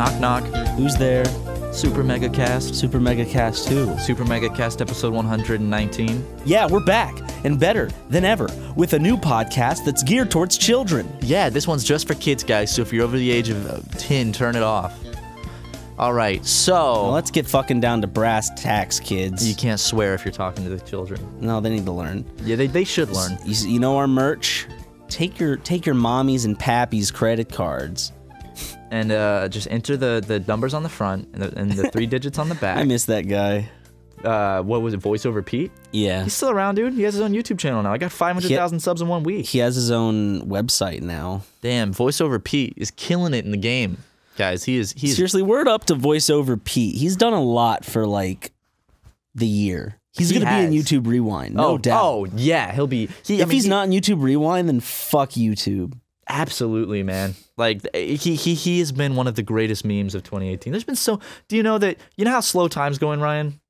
Knock Knock, Who's There, Super Mega Cast, Super Mega Cast 2, Super Mega Cast episode 119. Yeah, we're back and better than ever with a new podcast that's geared towards children. Yeah, this one's just for kids, guys, so if you're over the age of 10, turn it off. All right, so... Well, let's get fucking down to brass tacks, kids. You can't swear if you're talking to the children. No, they need to learn. Yeah, they should learn. You know our merch? Take your mommy's and pappy's credit cards. And just enter the numbers on the front and the three digits on the back. I miss that guy. What was it, VoiceOverPete? Yeah. He's still around, dude. He has his own YouTube channel now. I got 500,000 subs in 1 week. He has his own website now. Damn, VoiceOverPete is killing it in the game. Guys, he is seriously. Word up to VoiceOverPete. He's done a lot for like the year. He's gonna be in YouTube Rewind, no doubt. Oh yeah, he'll be. If he's not in YouTube Rewind, then fuck YouTube. Absolutely, man. Like he has been one of the greatest memes of 2018. There's been so. Do you know that? You know how slow time's going, Ryan?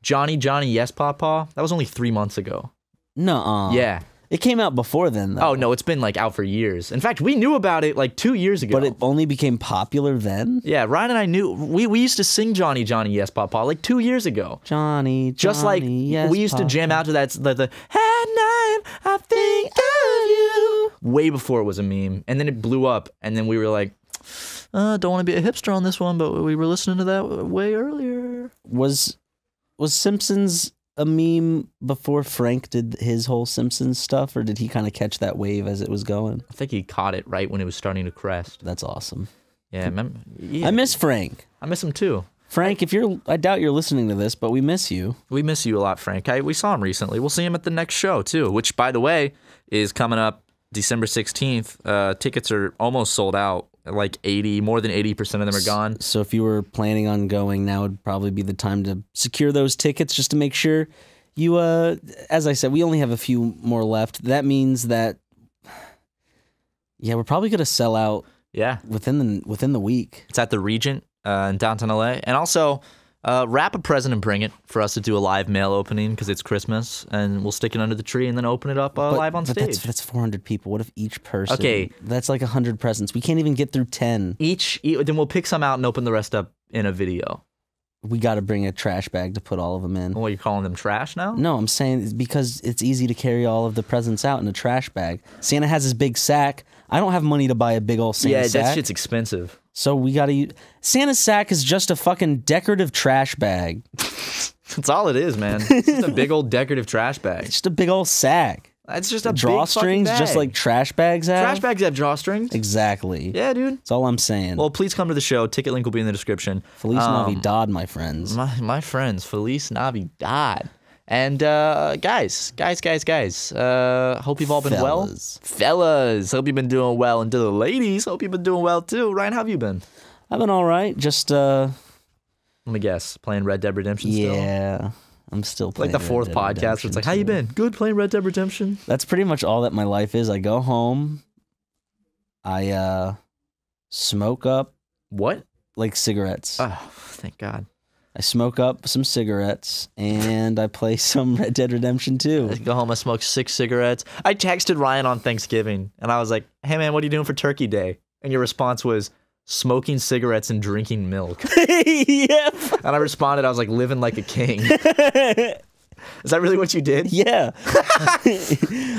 Johnny Johnny Yes Papa. That was only 3 months ago. Nuh-uh. Yeah. It came out before then, though. Oh, no, it's been, like, out for years. In fact, we knew about it, like, 2 years ago. But it only became popular then? Yeah, Ryan and I knew. We used to sing Johnny, Johnny, Yes, Papa, like, 2 years ago. Johnny, Johnny, just like yes, we used Papa. To jam out to that, the at night, I think of you. Way before it was a meme. And then it blew up, and then we were like, don't want to be a hipster on this one, but we were listening to that way earlier. Was Simpsons... a meme before Frank did his whole Simpsons stuff, or did he kind of catch that wave as it was going? I think he caught it right when it was starting to crest. That's awesome. Yeah, I miss Frank. I miss him too. Frank, if you're, I doubt you're listening to this, but we miss you. We miss you a lot, Frank. We saw him recently. We'll see him at the next show too, which, by the way, is coming up December 16th. Tickets are almost sold out. Like 80, more than 80% of them are gone. So if you were planning on going, now would probably be the time to secure those tickets just to make sure you, as I said, we only have a few more left. That means that, yeah, we're probably going to sell out within the week. It's at the Regent in downtown LA. And also, wrap a present and bring it for us to do a live mail opening because it's Christmas. And we'll stick it under the tree and then open it up live on stage. That's 400 people. What if each person... Okay. That's like 100 presents. We can't even get through 10. Then we'll pick some out and open the rest up in a video. We got to bring a trash bag to put all of them in. Well, you're calling them trash now? No, I'm saying it's because it's easy to carry all of the presents out in a trash bag. Santa has his big sack. I don't have money to buy a big old Santa sack. Yeah, that shit's expensive. So we got to use... Santa's sack is just a fucking decorative trash bag. That's all it is, man. It's just a big old decorative trash bag. It's just a big old sack. It's just a drawstrings, just like trash bags have. Trash bags have drawstrings. Exactly. Yeah, dude. That's all I'm saying. Well, please come to the show. Ticket link will be in the description. Feliz Navidad, my friends. My friends, Feliz Navidad. And guys. Hope you've all been well. Fellas, hope you've been doing well. And to the ladies, hope you've been doing well too. Ryan, how have you been? I've been all right. Just let me guess, playing Red Dead Redemption still. Yeah. I'm still playing like the fourth podcast where it's like, how you been? Good, playing Red Dead Redemption. That's pretty much all that my life is. I go home, I smoke up like cigarettes. Oh, thank God. I smoke up some cigarettes, and I play some Red Dead Redemption 2. I go home, I smoke 6 cigarettes. I texted Ryan on Thanksgiving, and I was like, hey, man, what are you doing for Turkey Day? And your response was, smoking cigarettes and drinking milk. Yep. And I responded, I was like, living like a king. Is that really what you did? Yeah.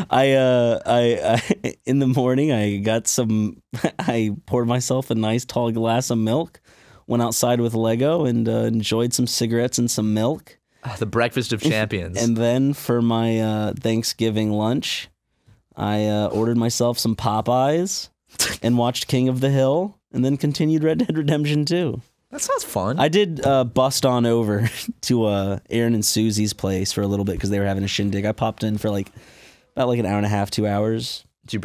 I in the morning, I poured myself a nice tall glass of milk. Went outside with Lego and enjoyed some cigarettes and some milk. The breakfast of champions. And then for my Thanksgiving lunch, I ordered myself some Popeyes and watched King of the Hill and then continued Red Dead Redemption 2. That sounds fun. I did bust on over to Aaron and Susie's place for a little bit because they were having a shindig. I popped in for about an hour and a half, 2 hours. Did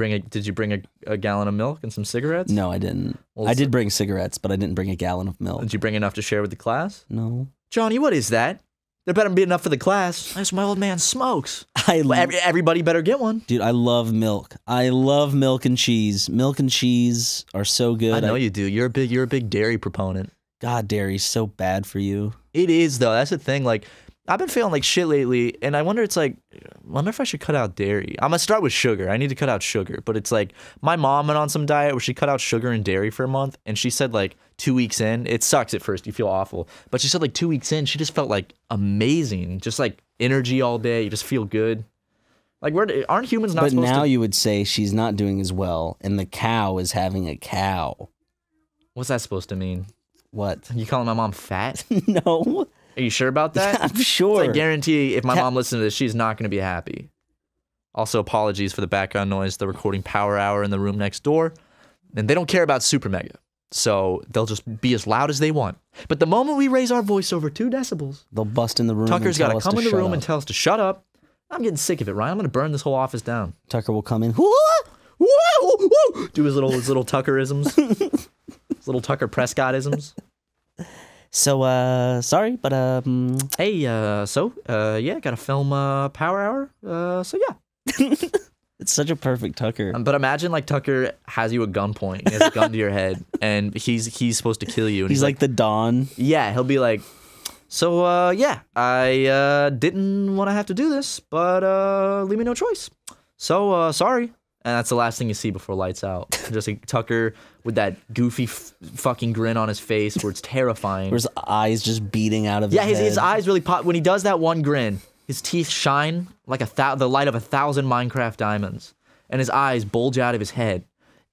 you bring a gallon of milk and some cigarettes? No, I didn't. Well, I did bring cigarettes, but I didn't bring a gallon of milk. Did you bring enough to share with the class? No. Johnny, what is that? There better be enough for the class. That's my old man smokes. Everybody better get one. Dude, I love milk. I love milk and cheese. Milk and cheese are so good. I know you do. You're a big dairy proponent. God, dairy's so bad for you. It is though. That's the thing. Like I've been feeling like shit lately, and I wonder, it's like, I wonder if I should cut out dairy. I'm gonna start with sugar. I need to cut out sugar, but it's like my mom went on some diet where she cut out sugar and dairy for a month, and she said like 2 weeks in, it sucks at first, you feel awful, but she said like 2 weeks in, she just felt like amazing, just like energy all day, you just feel good. Like, aren't humans not supposed to? But now you would say she's not doing as well, and the cow is having a cow. What's that supposed to mean? What? You calling my mom fat? No. Are you sure about that? Yeah, I'm sure. I guarantee if my mom listens to this, she's not going to be happy. Also, apologies for the background noise. The recording power hour in the room next door. And they don't care about Super Mega. So they'll just be as loud as they want. But the moment we raise our voice over 2 decibels, they'll bust in the room. Tucker's got to come in the room and tell us to shut up. I'm getting sick of it, Ryan. I'm going to burn this whole office down. Tucker will come in. Do his little Tuckerisms. His little Tucker Prescottisms. So, sorry, but, hey, yeah, gotta film, Power Hour, so yeah. It's such a perfect Tucker. But imagine, like, Tucker has you at gunpoint, he has a gun to your head, and he's supposed to kill you. And he's like the Don. Yeah, he'll be like, so, yeah, I, didn't want to have to do this, but, leave me no choice. So, sorry. And that's the last thing you see before lights out. Just like Tucker with that goofy fucking grin on his face where it's terrifying. Where his eyes just beating out of his head. His eyes really pop. When he does that one grin, his teeth shine like the light of 1,000 Minecraft diamonds. And his eyes bulge out of his head.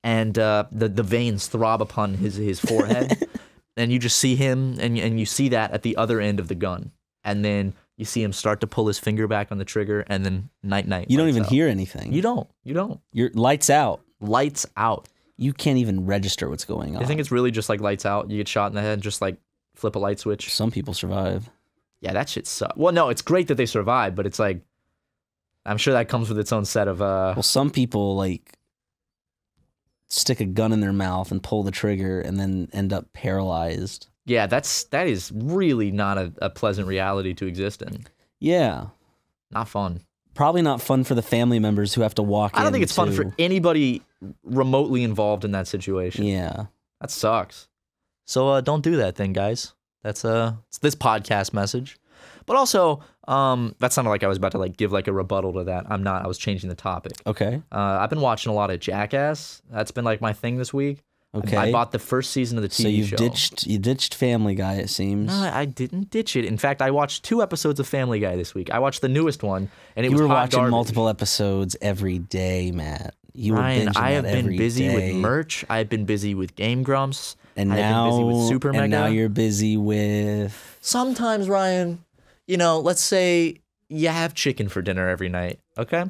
And the veins throb upon his forehead. And you just see him, and you see that at the other end of the gun. And then you see him start to pull his finger back on the trigger, and then night. You don't even hear anything. You don't. You're lights out. Lights out. You can't even register what's going on. I think it's really just like lights out. You get shot in the head and just like flip a light switch. Some people survive. Yeah, that shit sucks. Well, no, it's great that they survive, but it's like, I'm sure that comes with its own set of, well, some people like stick a gun in their mouth and pull the trigger and then end up paralyzed. Yeah, that is really not a pleasant reality to exist in. Yeah. Not fun. Probably not fun for the family members who have to walk in. I don't think it's fun for anybody remotely involved in that situation. Yeah. That sucks. So don't do that then, guys. That's it's this podcast message. But also, that sounded like I was about to like give like a rebuttal to that. I'm not. I was changing the topic. Okay. I've been watching a lot of Jackass. That's been like my thing this week. Okay. I bought the first season of the TV show. So you ditched Family Guy, it seems. No, I didn't ditch it. In fact, I watched 2 episodes of Family Guy this week. I watched the newest one, and it was hot garbage. You were watching multiple episodes every day, Matt. Ryan, I have been busy with merch. I have been busy with Game Grumps. And now I've been busy with Super Mega. And now you're busy with... Sometimes, Ryan, you know, let's say you have chicken for dinner every night, okay?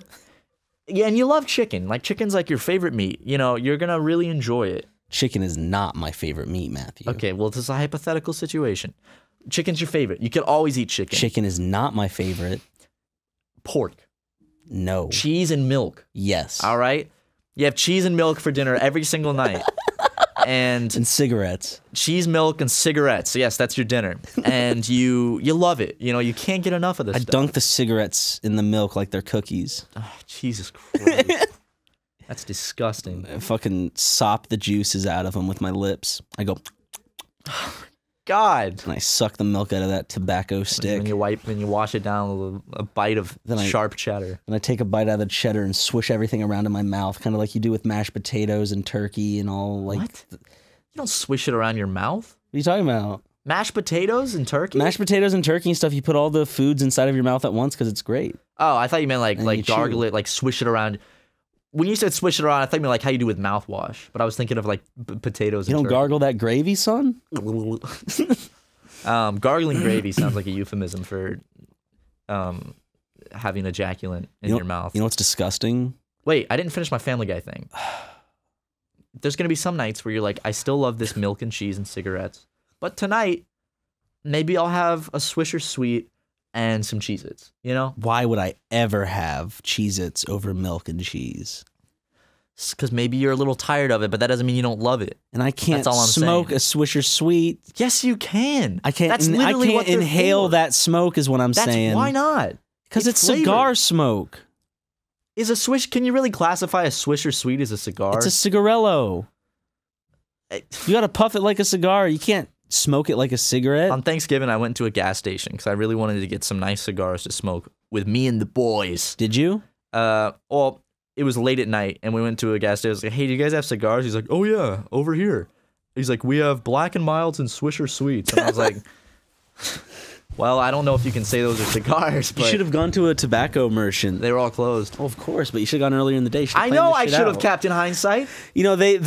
Yeah, and you love chicken. Like, chicken's like your favorite meat. You know, you're going to really enjoy it. Chicken is not my favorite meat, Matthew. Okay, well, this is a hypothetical situation. Chicken's your favorite. You can always eat chicken. Chicken is not my favorite. Pork. No. Cheese and milk. Yes. All right? You have cheese and milk for dinner every single night. And cigarettes. Cheese, milk, and cigarettes. Yes, that's your dinner. And you love it. You know, you can't get enough of this stuff. I dunk the cigarettes in the milk like they're cookies. Oh, Jesus Christ. That's disgusting. I fucking sop the juices out of them with my lips. I go, oh God. And I suck the milk out of that tobacco stick. And you wash it down with a bite of sharp cheddar. And I take a bite out of the cheddar and swish everything around in my mouth, kind of like you do with mashed potatoes and turkey and all. Like, what? You don't swish it around your mouth? What are you talking about? Mashed potatoes and turkey? Mashed potatoes and turkey and stuff. You put all the foods inside of your mouth at once because it's great. Oh, I thought you meant like gargle it, like swish it around. When you said swish it around, I thought you meant like how you do with mouthwash, but I was thinking of like potatoes. You don't gargle that gravy, son? Gargling gravy sounds like a euphemism for having ejaculant in your mouth. You know what's disgusting? Wait, I didn't finish my Family Guy thing. There's going to be some nights where you're like, I still love this milk and cheese and cigarettes, but tonight, maybe I'll have a Swisher Sweet and some Cheez Its, you know? Why would I ever have Cheez Its over milk and cheese? Because maybe you're a little tired of it, but that doesn't mean you don't love it. And I can't smoke a Swisher Sweet. Yes, you can. I can't. That's literally what they're inhale for. That smoke is what I'm saying. Why not? Because it's cigar smoke. Is a swish? Can you really classify a Swisher Sweet as a cigar? It's a cigarello. You got to puff it like a cigar. You can't smoke it like a cigarette. On Thanksgiving, I went to a gas station because I really wanted to get some nice cigars to smoke with me and the boys. Did you? Well, it was late at night, and we went to a gas station. I was like, hey, do you guys have cigars? He's like, oh, yeah, over here. He's like, we have Black and Milds and Swisher Sweets. And I was like... Well, I don't know if you can say those are cigars, but... You should have gone to a tobacco merchant. They were all closed. Oh, of course, but you should have gone earlier in the day. I know, I should have, Captain Hindsight. You know, they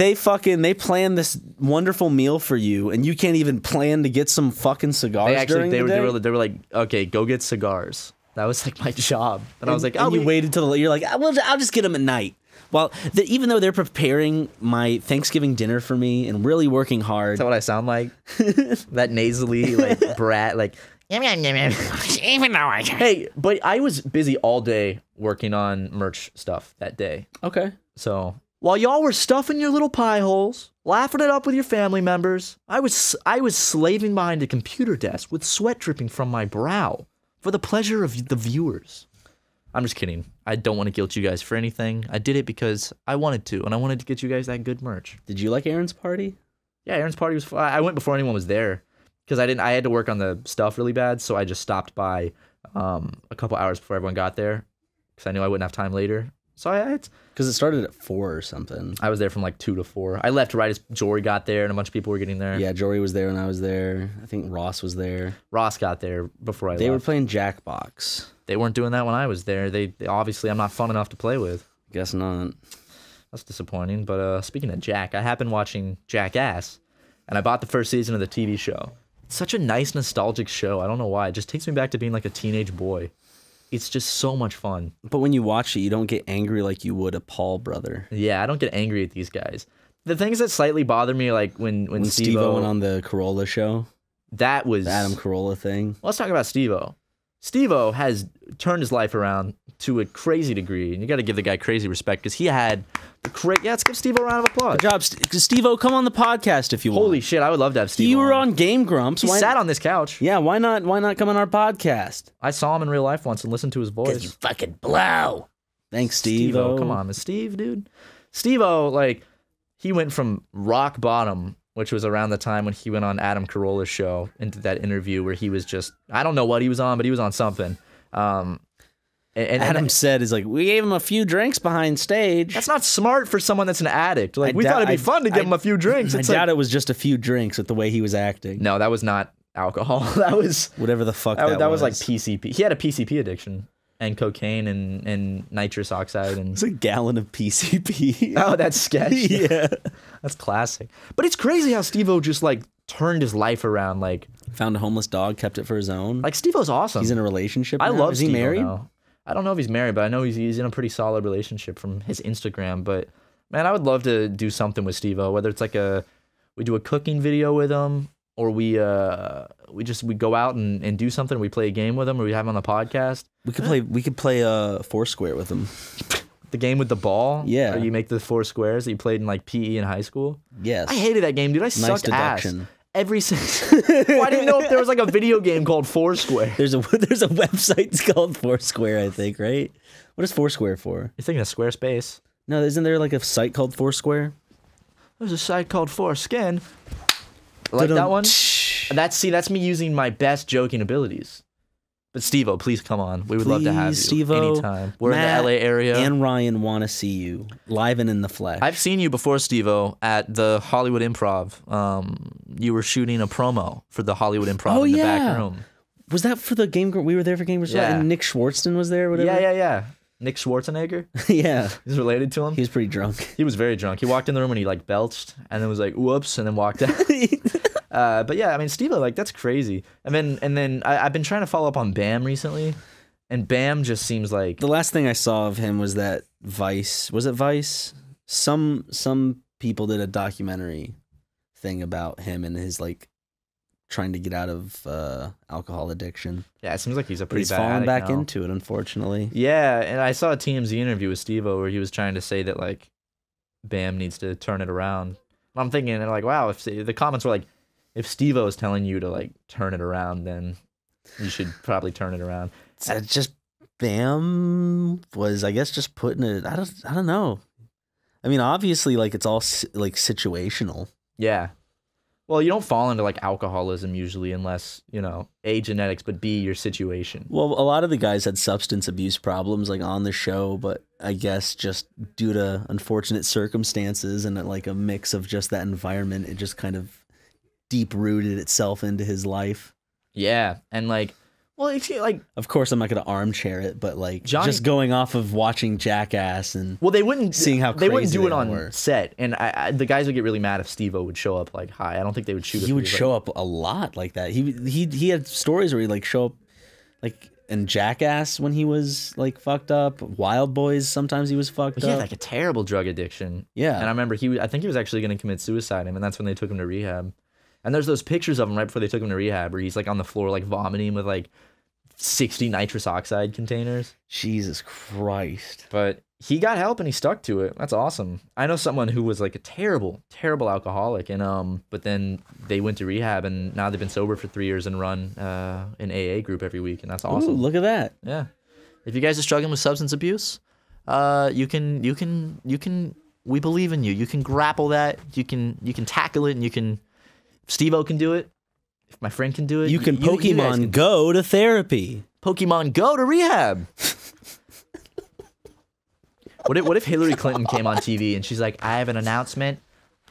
planned this wonderful meal for you, and you can't even plan to get some fucking cigars during the day? They were like, okay, go get cigars. That was, like, my job. And I was like, oh, you waited till... You're like, I'll just get them at night. Well, even though they're preparing my Thanksgiving dinner for me and really working hard... Is that what I sound like? That nasally, like, brat, like... Even though I... Hey, but I was busy all day working on merch stuff that day. Okay. So while y'all were stuffing your little pie holes, laughing it up with your family members, I was slaving behind a computer desk with sweat dripping from my brow for the pleasure of the viewers. I'm just kidding. I don't want to guilt you guys for anything. I did it because I wanted to, and I wanted to get you guys that good merch. Did you like Aaron's party? Yeah, Aaron's party was fun. I went before anyone was there. Because I had to work on the stuff really bad, so I just stopped by a couple hours before everyone got there, because I knew I wouldn't have time later. So because it started at 4 or something. I was there from like 2 to 4. I left right as Jory got there, and a bunch of people were getting there. Yeah, Jory was there when I was there. I think Ross was there. Ross got there before I left. They were playing Jackbox. They weren't doing that when I was there. They obviously I'm not fun enough to play with. Guess not. That's disappointing. But speaking of Jack, I have been watching Jackass, and I bought the first season of the TV show. Such a nice nostalgic show. I don't know why. It just takes me back to being like a teenage boy. It's just so much fun. But when you watch it, you don't get angry like you would a Paul brother. Yeah, I don't get angry at these guys. The things that slightly bother me, like when Steve-O went on the Carolla show. That was... The Adam Carolla thing. Let's talk about Steve-O. Steve-O has turned his life around to a crazy degree, and you got to give the guy crazy respect because he had the crazy... Yeah, let's give Steve-O a round of applause. Good job. Steve-O, come on the podcast if you want. Holy shit, I would love to have Steve-O. You were on Game Grumps. He sat on this couch. Yeah, why not come on our podcast? I saw him in real life once and listened to his voice. Because you fucking blow. Thanks, Steve-O. Steve-O, come on, Miss Steve, dude. Steve-O, like, he went from rock bottom... which was around the time when he went on Adam Carolla's show and did that interview where he was just, I don't know what he was on, but he was on something. And Adam said, is like, we gave him a few drinks behind stage. That's not smart for someone that's an addict. Like, we thought it'd be fun to give him a few drinks. I doubt it was just a few drinks with the way he was acting. No, that was not alcohol. That was whatever the fuck that was. That was like PCP. He had a PCP addiction. And cocaine and nitrous oxide. And it's a gallon of PCP. Oh, that's sketchy. Yeah. That's classic. But it's crazy how Steve-O just, like, turned his life around. Like, found a homeless dog, kept it for his own. Like, Steve-O's awesome. He's in a relationship. I love Steve-O. Is he married? Now. I don't know if he's married, but I know he's in a pretty solid relationship from his Instagram. But, man, I would love to do something with Steve-O, whether it's like we do a cooking video with him. Or we go out and do something. We play a game with them, or we have him on the podcast. We could play a Foursquare with them. The game with the ball. Yeah, where you make the 4 squares that you played in like PE in high school. Yes, I hated that game, dude. I sucked ass. Every single. Well, I didn't know if there was like a video game called Foursquare. There's a website called Foursquare, I think. Right? What is Foursquare for? You're thinking of Squarespace? No, isn't there like a site called Foursquare? There's a site called Fourskin. Like that one? That's me using my best joking abilities. But Steve-O, please come on. We would love to have you anytime. We're Matt in the LA area. And Ryan want to see you live and in the flesh. I've seen you before, Steve-O, at the Hollywood Improv. You were shooting a promo for the Hollywood Improv in the back room. Was that for the Game Grumps? We were there for Game Grumps. Yeah. And Nick Schwartzman was there. Whatever. Yeah. Nick Schwarzenegger? Yeah. He's related to him? He was pretty drunk. He was very drunk. He walked in the room and he like belched and then was like, whoops, and then walked out. But yeah, I mean, Steve-O, like, that's crazy. And then I've been trying to follow up on Bam recently, and Bam just seems like... The last thing I saw of him was that Vice... Was it Vice? Some people did a documentary thing about him and his, like, trying to get out of alcohol addiction. Yeah, it seems like he's a pretty bad addict now. He's fallen back into it, unfortunately. Yeah, and I saw a TMZ interview with Steve-O where he was trying to say that, like, Bam needs to turn it around. And I'm thinking, and like, wow, if the comments were like, if Steve-O is telling you to, like, turn it around, then you should probably turn it around. Just Bam was, I guess, just putting it, I don't know. I mean, obviously, like, it's all, like, situational. Yeah. Well, you don't fall into like alcoholism usually unless, you know, A, genetics, but B, your situation. Well, a lot of the guys had substance abuse problems like on the show, but I guess just due to unfortunate circumstances and like a mix of just that environment, it just kind of deep rooted itself into his life. Yeah. And like, well, if you like, of course, I'm not going to armchair it, but like just going off of watching Jackass and well, they wouldn't seeing how they wouldn't do it on set, and the guys would get really mad if Steve-O would show up like high. I don't think they would shoot. He would show up a lot like that. He had stories where he like show up like in Jackass when he was like fucked up. Wild Boys sometimes he was fucked up. He had like a terrible drug addiction. Yeah, and I remember I think he was actually going to commit suicide, and that's when they took him to rehab. And there's those pictures of him right before they took him to rehab, where he's like on the floor like vomiting with like 60 nitrous oxide containers. Jesus Christ. But he got help and he stuck to it. That's awesome. I know someone who was like a terrible, terrible alcoholic, and but then they went to rehab and now they've been sober for 3 years and run an AA group every week, and that's awesome. Ooh, look at that. Yeah. If you guys are struggling with substance abuse, we believe in you. You can grapple that, you can tackle it, and you can Steve-O can do it. If my friend can do it, you can Pokemon Go to therapy. Pokemon Go to rehab. What if Hillary Clinton came on TV and she's like, I have an announcement.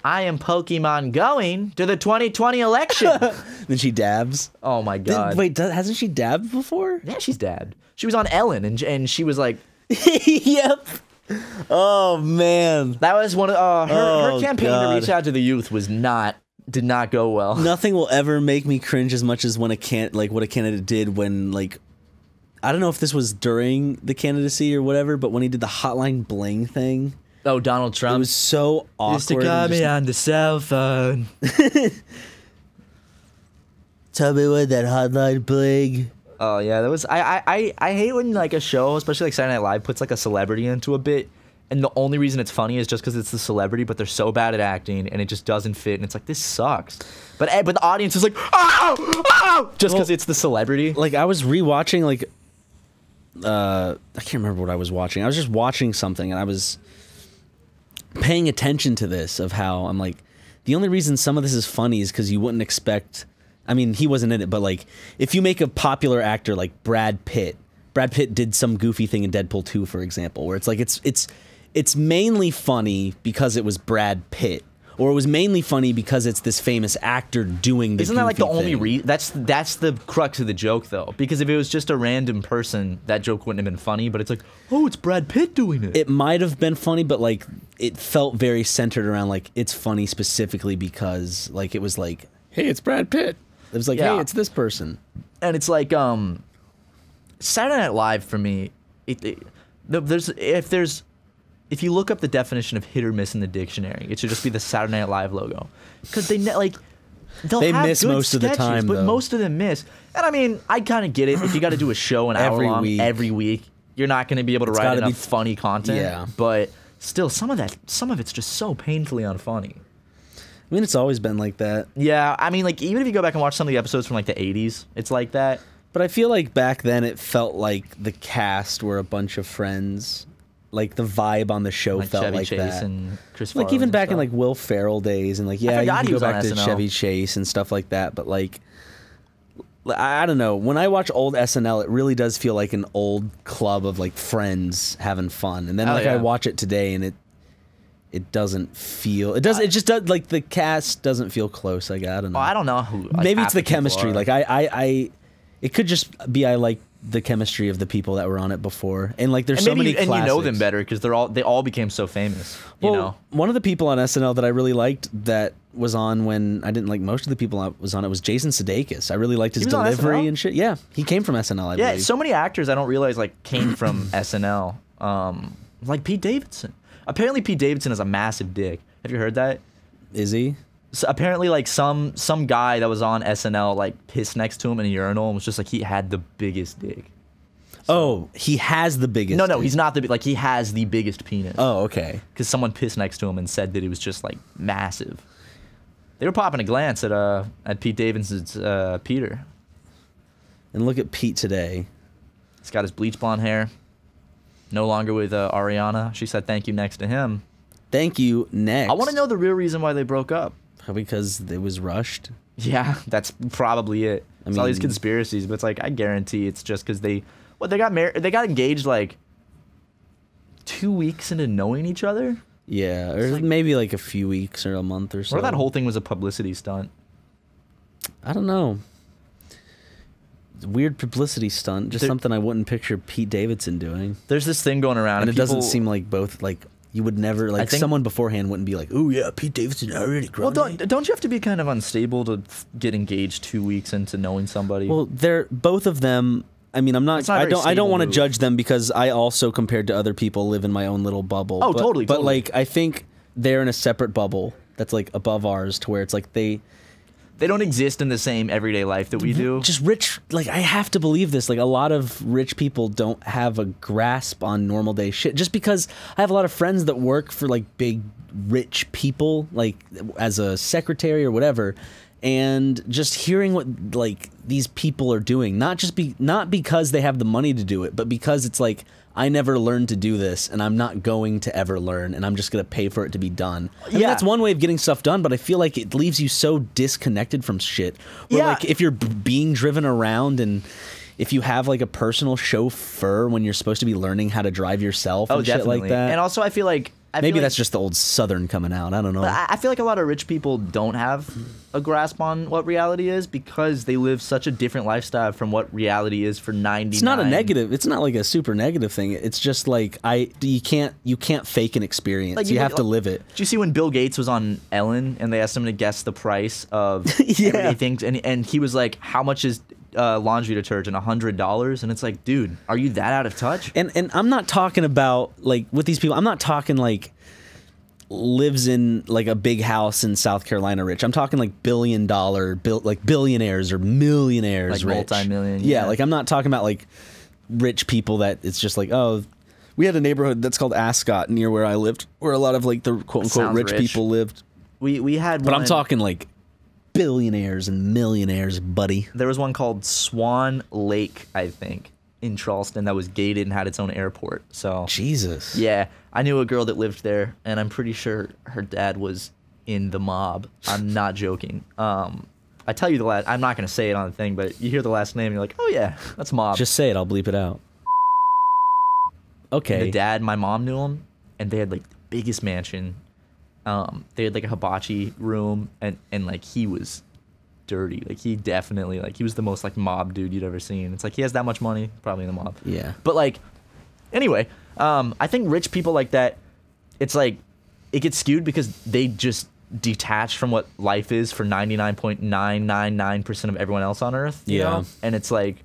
I am Pokemon going to the 2020 election. Then she dabs. Oh my God. Hasn't she dabbed before? Yeah, she's dabbed. She was on Ellen and she was like, yep. Oh man. That was one of her campaign to reach out to the youth was not. Did not go well. Nothing will ever make me cringe as much as when what a candidate did when like, I don't know if this was during the candidacy or whatever, but when he did the hotline bling thing. Oh, Donald Trump. It was so awkward. Mr. Call me on the cell phone. Tell me what that hotline bling. Oh yeah, that was I hate when like a show, especially like Saturday Night Live, puts like a celebrity into a bit. And the only reason it's funny is just because it's the celebrity, but they're so bad at acting, and it just doesn't fit, and it's like, this sucks. But the audience is like, oh, oh, just because it's the celebrity. Like, I was rewatching, like, I can't remember what I was watching. I was just watching something, and I was paying attention to this, of how I'm like, the only reason some of this is funny is because you wouldn't expect, I mean, he wasn't in it, but like, if you make a popular actor like Brad Pitt, Brad Pitt did some goofy thing in Deadpool 2, for example, where it's like, it's mainly funny because it was Brad Pitt, or it was mainly funny because it's this famous actor doing the goofy thing. Isn't that like the only reason? That's the crux of the joke, though, because if it was just a random person, that joke wouldn't have been funny, but it's like, oh, it's Brad Pitt doing it. It might have been funny, but, like, it felt very centered around, like, it's funny specifically because, like, it was like, hey, it's Brad Pitt. It was like, yeah. Hey, it's this person. And it's like, Saturday Night Live, for me, if you look up the definition of hit or miss in the dictionary, it should just be the Saturday Night Live logo, because they miss most of the time, but most of them miss. And I mean, I kind of get it. If you got to do a show an hour long every week, you're not going to be able to write enough funny content. Yeah. But still, some of it's just so painfully unfunny. I mean, it's always been like that. Yeah. I mean, like even if you go back and watch some of the episodes from like the '80s, it's like that. But I feel like back then it felt like the cast were a bunch of friends. Like the vibe on the show like felt Chevy like Chase that. And Chris like even back in like Will Ferrell days and like yeah, you can go back to SNL. Chevy Chase and stuff like that. But like, I don't know. When I watch old SNL, it really does feel like an old club of like friends having fun. And then I watch it today and it doesn't feel it just does like the cast doesn't feel close. Like I don't know. Oh, I don't know who. Like, maybe it's the chemistry. Are. Like I it could just be I like. The chemistry of the people that were on it before, and like there's so many classics. And you know them better because they all became so famous. You know, one of the people on SNL that I really liked that was on when I didn't like most of the people that was on it was Jason Sudeikis. I really liked his delivery and shit. Yeah, he came from SNL. I believe. So many actors I don't realize like came from SNL. Like Pete Davidson. Apparently, Pete Davidson is a massive dick. Have you heard that? Is he? So apparently, like some guy that was on SNL like pissed next to him in a urinal and was just like he had the biggest dick. So, oh, he has the biggest. No, he's not the like he has the biggest penis. Oh, okay. Because someone pissed next to him and said that it was just like massive. They were popping a glance at Pete Davidson's Peter. And look at Pete today. He's got his bleach blonde hair. No longer with Ariana. She said thank you next to him. Thank you next. I want to know the real reason why they broke up. Probably because it was rushed. Yeah, that's probably it. I mean, it's all these conspiracies, but it's like, I guarantee it's just because they got married, they got engaged like 2 weeks into knowing each other. Yeah, or like, maybe like a few weeks or a month or so. Or that whole thing was a publicity stunt. I don't know. Weird publicity stunt, just something I wouldn't picture Pete Davidson doing. There's this thing going around, and it doesn't seem like both, like, you would never, like, someone beforehand wouldn't be like, oh yeah, Pete Davidson already grown. Well, don't you have to be kind of unstable to get engaged 2 weeks into knowing somebody? Well, they're, both of them, I mean, I'm not, I don't want to judge them because I also, compared to other people, live in my own little bubble. Oh, totally, totally. But, like, I think they're in a separate bubble that's, like, above ours to where it's like they don't exist in the same everyday life that we do. Just rich, like, I have to believe this. Like, a lot of rich people don't have a grasp on normal day shit. Just because I have a lot of friends that work for, like, big, rich people, like, as a secretary or whatever, and just hearing what, like, these people are doing, not because they have the money to do it, but because it's like, I never learned to do this, and I'm not going to ever learn, and I'm just going to pay for it to be done. I mean, that's one way of getting stuff done, but I feel like it leaves you so disconnected from shit. Where, like, if you're being driven around, and if you have, like, a personal chauffeur when you're supposed to be learning how to drive yourself and shit like that. And also, I feel like... Maybe that's just the old Southern coming out. I don't know. I feel like a lot of rich people don't have a grasp on what reality is because they live such a different lifestyle from what reality is for 99%. It's not a negative. It's not like a super negative thing. It's just like you can't fake an experience. Like you have to live it. Did you see when Bill Gates was on Ellen and they asked him to guess the price of everyday things, and he was like, "How much is?" Laundry detergent, $100, and it's like, dude, are you that out of touch? And I'm not talking about like with these people. I'm not talking like lives in like a big house in South Carolina rich. I'm talking like billionaires or millionaires, like rich. Multi-million. Yeah, like I'm not talking about like rich people that it's just like, oh, we had a neighborhood that's called Ascot near where I lived, where a lot of like the quote unquote rich people lived. We had, but I'm talking like. Billionaires and millionaires, buddy. There was one called Swan Lake, I think, in Charleston that was gated and had its own airport. So Jesus. Yeah. I knew a girl that lived there, and I'm pretty sure her dad was in the mob. I'm not joking. I tell you the last... I'm not going to say it on the thing, but you hear the last name, and you're like, oh yeah, that's mob. Just say it. I'll bleep it out. Okay. And the dad, my mom knew him, and they had like the biggest mansion. They had like a hibachi room, and like he was dirty. Like he definitely like he was the most like mob dude you'd ever seen. It's like he has that much money, probably in the mob. Yeah. But like, anyway, I think rich people like that, it's like it gets skewed because they just detach from what life is for 99.999% of everyone else on Earth. Yeah. You know? And it's like,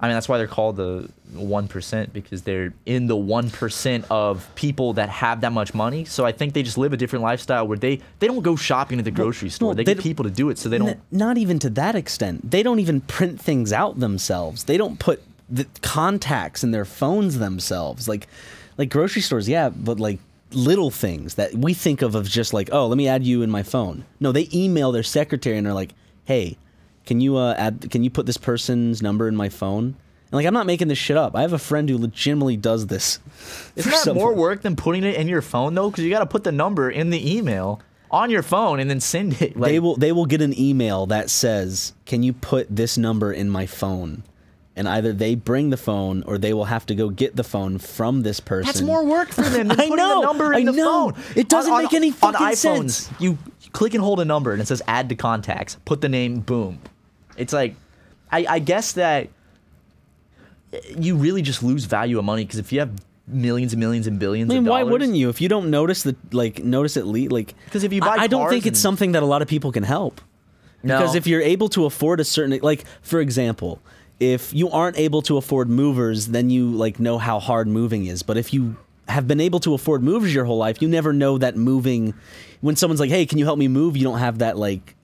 I mean, that's why they're called the 1% because they're in the 1% of people that have that much money. So I think they just live a different lifestyle where they don't go shopping at the grocery store. They get people to do it, so they don't... Not even to that extent. They don't even print things out themselves. They don't put the contacts in their phones themselves. Like grocery stores, yeah, but like little things that we think of just like, oh, let me add you in my phone. No, they email their secretary and are like, hey... Can you put this person's number in my phone? And like, I'm not making this shit up. I have a friend who legitimately does this. Isn't that more work than putting it in your phone though? Because you got to put the number in the email on your phone and then send it. Like, they will get an email that says, "Can you put this number in my phone?" And either they bring the phone or they will have to go get the phone from this person. That's more work for them than putting the number in the phone. It doesn't make any fucking sense. On iPhones, you click and hold a number and it says "Add to contacts." Put the name. Boom. It's like, I guess that you really just lose value of money because if you have millions and millions and billions of dollars, why wouldn't you? If you don't notice the notice at least like because if you buy, I don't think it's something that a lot of people can help. No. Because if you're able to afford a certain like for example, if you aren't able to afford movers, then you like know how hard moving is. But if you have been able to afford movers your whole life, you never know that moving. When someone's like, "Hey, can you help me move?" You don't have that like.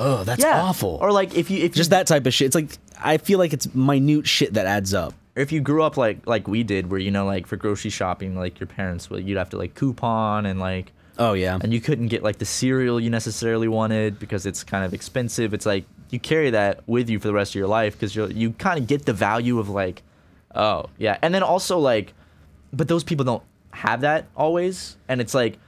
Oh, that's awful. Or like if you just that type of shit. It's like I feel like it's minute shit that adds up. Or if you grew up like we did, where you know like for grocery shopping, like your parents would, you'd have to like coupon and like oh yeah, and you couldn't get like the cereal you necessarily wanted because it's kind of expensive. It's like you carry that with you for the rest of your life because you kind of get the value of like oh yeah, and then also like but those people don't have that always, and it's like.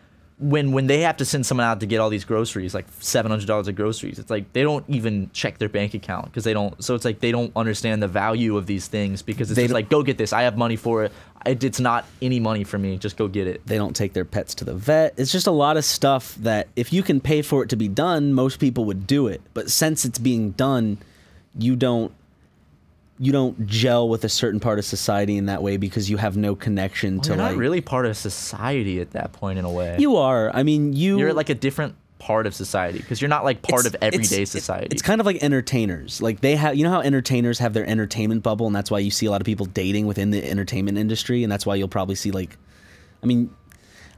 when they have to send someone out to get all these groceries, like $700 of groceries, it's like they don't even check their bank account because they don't. So it's like they don't understand the value of these things because it's just like, go get this. I have money for it. It's not any money for me. Just go get it. They don't take their pets to the vet. It's just a lot of stuff that if you can pay for it to be done, most people would do it. But since it's being done, you don't gel with a certain part of society in that way because you have no connection to, you're not really part of society at that point in a way. You are. I mean, you're like a different part of society because you're not like part of everyday society. It's kind of like entertainers. Like they have, you know how entertainers have their entertainment bubble, and that's why you see a lot of people dating within the entertainment industry, and that's why you'll probably see like, I mean,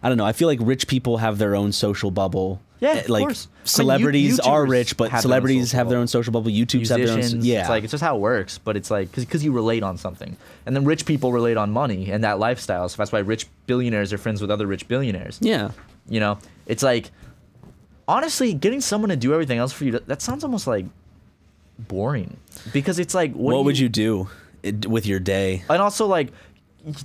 I don't know. I feel like rich people have their own social bubble. Yeah, like course. Celebrities are rich, but celebrities have their own social bubble. YouTubes have their own. Yeah, it's just how it works. But it's like because you relate on something, and then rich people relate on money and that lifestyle. So that's why rich billionaires are friends with other rich billionaires. Yeah, you know, it's like honestly getting someone to do everything else for you. That sounds almost like boring because it's like what would you do with your day? And also like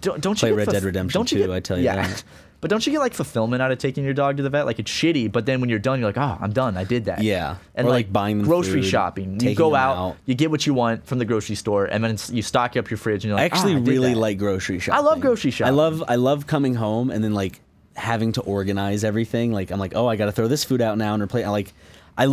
don't play Red Dead Redemption 2? I tell you that. But don't you get like fulfillment out of taking your dog to the vet? Like it's shitty, but then when you're done, you're like, oh, I'm done. I did that. Yeah. And or like buying them grocery food, shopping. You go out, you get what you want from the grocery store, and then you stock up your fridge. And you're like, I actually really like grocery shopping. I love grocery shopping. I love coming home and then like having to organize everything. Like I'm like, oh, I got to throw this food out now and replace. I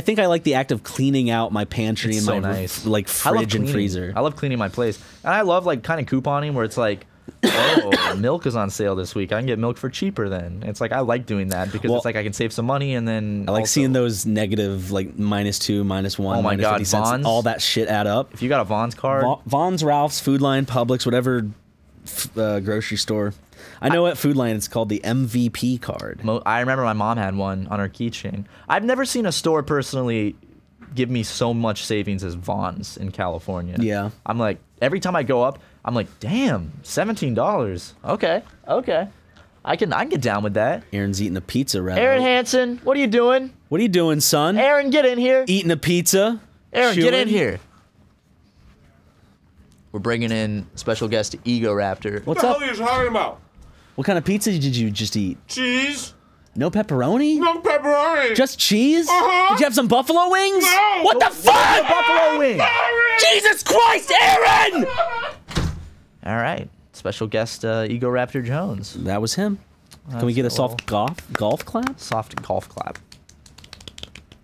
think I like the act of cleaning out my pantry and my fridge and freezer. I love cleaning my place, and I love like kind of couponing where it's like, oh, milk is on sale this week. I can get milk for cheaper then. It's like I like doing that because it's like I can save some money and then I like seeing those negative like -2, -1. Oh my god, Vons, all that shit add up. If you got a Vons card, Vons, Ralph's, Food Lion, Publix, whatever grocery store. I know at Food Lion it's called the MVP card. I remember my mom had one on her keychain. I've never seen a store personally give me so much savings as Vons in California. Yeah, I'm like every time I go up, I'm like, damn, $17. Okay, okay. I can get down with that. Aaron's eating a pizza right now. Aaron Hansen, what are you doing? What are you doing, son? Aaron, get in here. Eating a pizza. Aaron, get in here. We're bringing in special guest Ego Raptor. What's up? What the hell are you talking about? What kind of pizza did you just eat? Cheese. No pepperoni? No pepperoni. Just cheese? Uh-huh. Did you have some buffalo wings? No. What the fuck? Buffalo wings. Jesus Christ, Aaron! All right, special guest Ego Raptor Jones. That was him. Can we get a soft golf clap? Soft golf clap.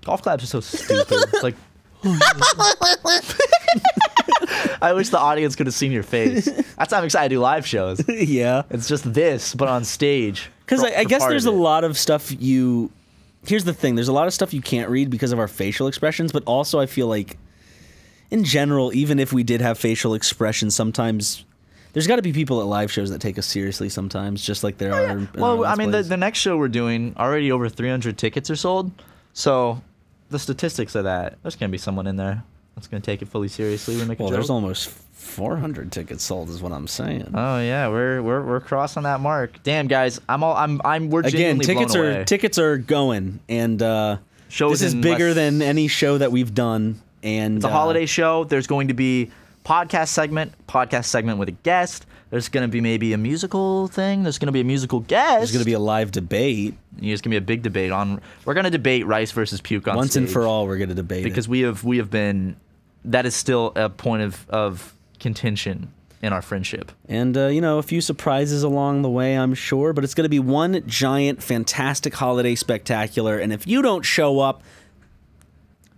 Golf claps are so stupid. It's like, I wish the audience could have seen your face. That's how I'm excited to do live shows. Yeah, it's just this, but on stage. Because I guess there's a lot of stuff you. Here's the thing: there's a lot of stuff you can't read because of our facial expressions, but also I feel like, in general, even if we did have facial expressions, sometimes. There's got to be people at live shows that take us seriously sometimes, just like there are. Yeah. Well, I mean, the next show we're doing, already over 300 tickets are sold. So the statistics of that, there's going to be someone in there that's going to take it fully seriously. We're making there's almost 400 tickets sold is what I'm saying. Oh yeah, we're crossing that mark. Damn guys, we're genuinely blown away. Again, tickets are going, and this is bigger than any show that we've done. And it's a holiday show. There's going to be podcast segment with a guest. There's going to be maybe a musical thing. There's going to be a musical guest. There's going to be a live debate. There's going to be a big debate on. We're going to debate rice versus puke on stage. Once and for all, we're going to debate because we have been. That is still a point of contention in our friendship. And you know, a few surprises along the way, I'm sure. But it's going to be one giant, fantastic holiday spectacular. And if you don't show up,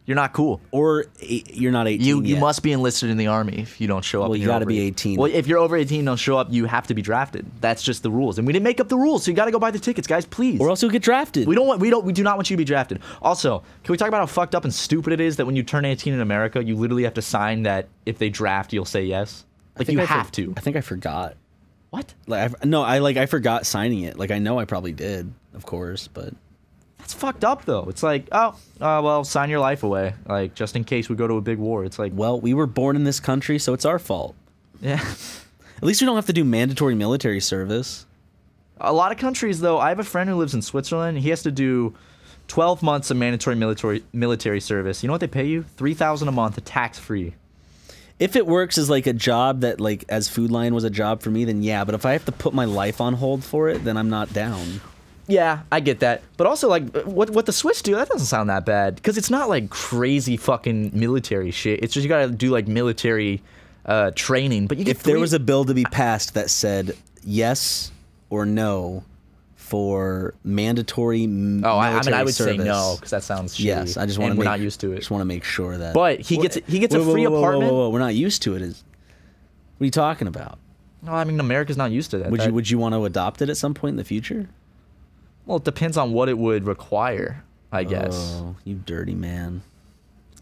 you're not cool, or you're not 18. You must be enlisted in the army if you don't show up. Well, you got to be 18. Well, if you're over 18, and don't show up, you have to be drafted. That's just the rules, and we didn't make up the rules, so you got to go buy the tickets, guys, please. Or else you'll get drafted. We do not want you to be drafted. Also, can we talk about how fucked up and stupid it is that when you turn 18 in America, you literally have to sign that if they draft, you'll say yes. Like you have to. I think I forgot. What? Like I forgot signing it. Like I know I probably did, of course, but. It's fucked up though. It's like, oh, well, sign your life away, like just in case we go to a big war. It's like, well, we were born in this country, so it's our fault. Yeah. At least we don't have to do mandatory military service. A lot of countries, though. I have a friend who lives in Switzerland. He has to do 12 months of mandatory military service. You know what they pay you? $3,000 a month, tax free. If it works as like a job that like as Food Lion was a job for me, then yeah. But if I have to put my life on hold for it, then I'm not down. Yeah, I get that. But also, like, what the Swiss do, that doesn't sound that bad. Because it's not, like, crazy fucking military shit. It's just you gotta do, like, military training. But you get if there was a bill to be passed that said yes or no for mandatory military I would service, say no, because that sounds shitty. Yes, I just want to make... We're not used to it. Just want to make sure that... But he gets a free apartment... Whoa, we're not used to it. What are you talking about? No, I mean, America's not used to that. Would you want to adopt it at some point in the future? Well, it depends on what it would require, I guess. Oh, you dirty man.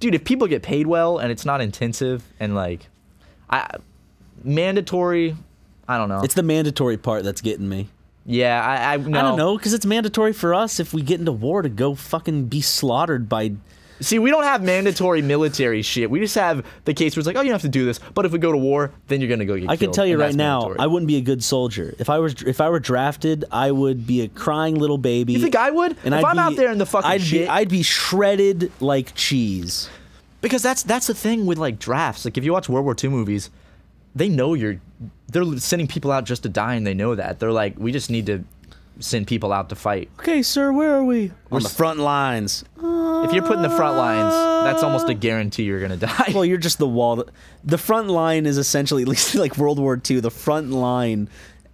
Dude, if people get paid well and it's not intensive and like, mandatory, I don't know. It's the mandatory part that's getting me. Yeah, I don't know, because it's mandatory for us if we get into war to go fucking be slaughtered by... See, we don't have mandatory military shit. We just have the case where it's like, oh, you don't have to do this, but if we go to war, then you're gonna go get killed. I can tell you right now, I wouldn't be a good soldier. If I were drafted, I would be a crying little baby. You think I would? If I'm out there in the fucking shit, I'd be shredded like cheese. Because that's the thing with like drafts. Like if you watch World War II movies, they know they're sending people out just to die, and they know that. They're like, we just need to send people out to fight. Okay, sir, where are we? We're on the front lines. If you're put in the front lines, that's almost a guarantee you're gonna die. Well, you're just the wall. The front line is essentially, at least like World War II, the front line,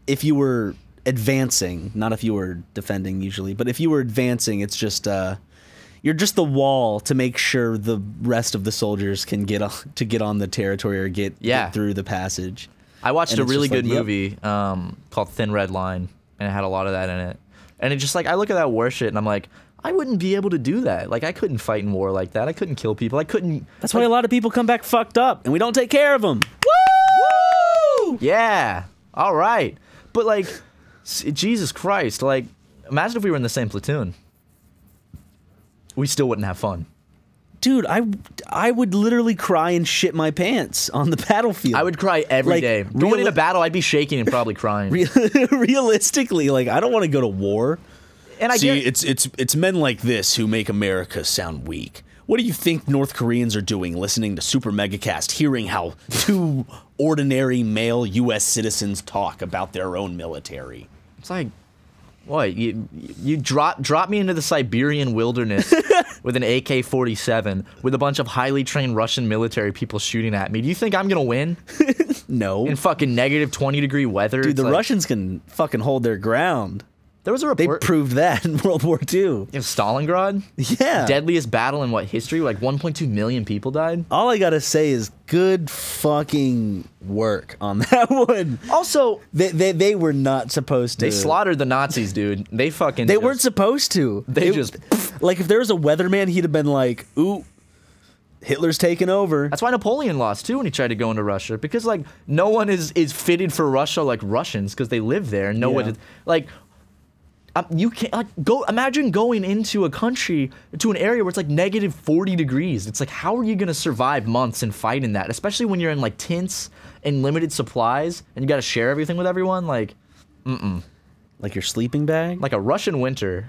if you were advancing, not if you were defending usually, but if you were advancing, it's just, you're just the wall to make sure the rest of the soldiers can get on the territory or get through the passage. I watched a really good movie called Thin Red Line. And it had a lot of that in it. And it just like, I look at that war shit and I'm like, I wouldn't be able to do that. Like, I couldn't fight in war like that. I couldn't kill people. I couldn't. That's why a lot of people come back fucked up and we don't take care of them. Woo! Woo! Yeah. All right. But like, Jesus Christ, like, imagine if we were in the same platoon. We still wouldn't have fun. Dude, I would literally cry and shit my pants on the battlefield. I would cry every day. Going into battle, I'd be shaking and probably crying. Realistically, like, I don't want to go to war. And it's men like this who make America sound weak. What do you think North Koreans are doing listening to Super Mega Cast, hearing how two ordinary male U.S. citizens talk about their own military? It's like... What, you drop me into the Siberian wilderness with an AK-47 with a bunch of highly trained Russian military people shooting at me. Do you think I'm gonna win? No. In fucking negative 20-degree weather. Dude, the like, Russians can fucking hold their ground. There was a report. They proved that in World War II. In Stalingrad? Yeah. Deadliest battle in what, history? Like 1.2 million people died? All I gotta say is good fucking work on that one. Also... They were not supposed to. They slaughtered the Nazis, dude. They fucking... They weren't supposed to. They just... Like, if there was a weatherman, he'd have been like, ooh, Hitler's taking over. That's why Napoleon lost, too, when he tried to go into Russia. Because, like, no one is fitted for Russia like Russians, because they live there. And no one... Like... you can't go. Imagine going into a country to an area where it's like negative 40 degrees. It's like, how are you gonna survive months and fight in that? Especially when you're in like tents and limited supplies, and you gotta share everything with everyone. Like, like your sleeping bag. Like a Russian winter.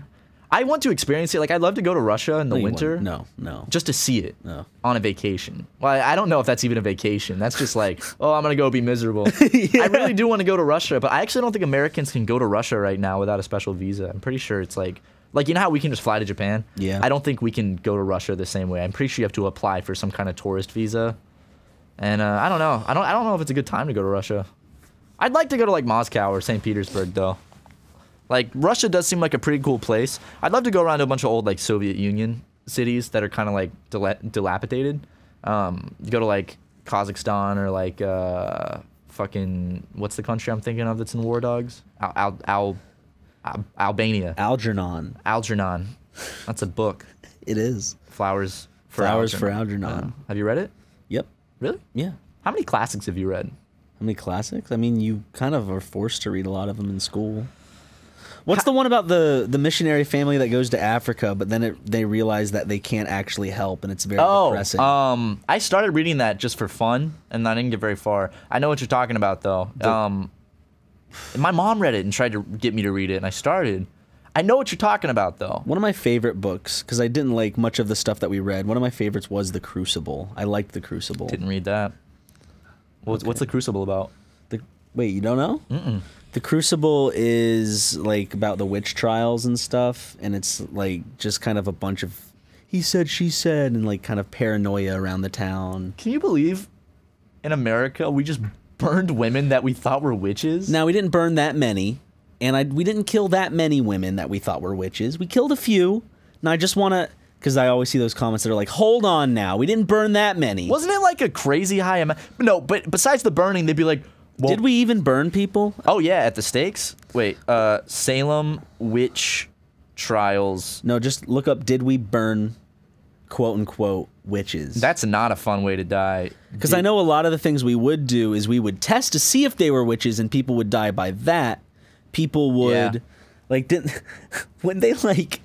I want to experience it. Like, I'd love to go to Russia in the winter. No. Just to see it on a vacation. Well, I don't know if that's even a vacation. That's just like, oh, I'm going to go be miserable. I really do want to go to Russia, but I actually don't think Americans can go to Russia right now without a special visa. I'm pretty sure it's like, you know how we can just fly to Japan? Yeah. I don't think we can go to Russia the same way. I'm pretty sure you have to apply for some kind of tourist visa. And I don't know. I don't know if it's a good time to go to Russia. I'd like to go to like Moscow or St. Petersburg, though. Like, Russia does seem like a pretty cool place. I'd love to go around to a bunch of old, like, Soviet Union cities that are kind of, like, dilapidated. Go to, like, Kazakhstan or, like, fucking... What's the country I'm thinking of that's in War Dogs? Albania. Algernon. Algernon. That's a book. It is. Flowers for Algernon. Have you read it? Yep. Really? Yeah. How many classics have you read? How many classics? I mean, you kind of are forced to read a lot of them in school. What's the one about the missionary family that goes to Africa, but then they realize that they can't actually help, and it's very depressing? I started reading that just for fun, and I didn't get very far. I know what you're talking about, though. My mom read it and tried to get me to read it, and I started. I know what you're talking about, though. One of my favorite books, because I didn't like much of the stuff that we read, one of my favorites was The Crucible. I liked The Crucible. Didn't read that. What's The Crucible about? Wait, you don't know? Mm-mm. The Crucible is like about the witch trials and stuff, and it's like just kind of a bunch of he said, she said, and like kind of paranoia around the town. Can you believe in America we just burned women that we thought were witches? Now, we didn't burn that many, and we didn't kill that many women that we thought were witches. We killed a few. Now I just want to, because I always see those comments that are like, hold on now, we didn't burn that many. Wasn't it like a crazy high amount? No, but besides the burning, they'd be like, well, did we even burn people? Oh, yeah, at the stakes? Wait, Salem witch trials. No, just look up, did we burn, quote-unquote, witches? That's not a fun way to die. Because I know a lot of the things we would do is we would test to see if they were witches, and people would die by that. People would, like, didn't... when they, like...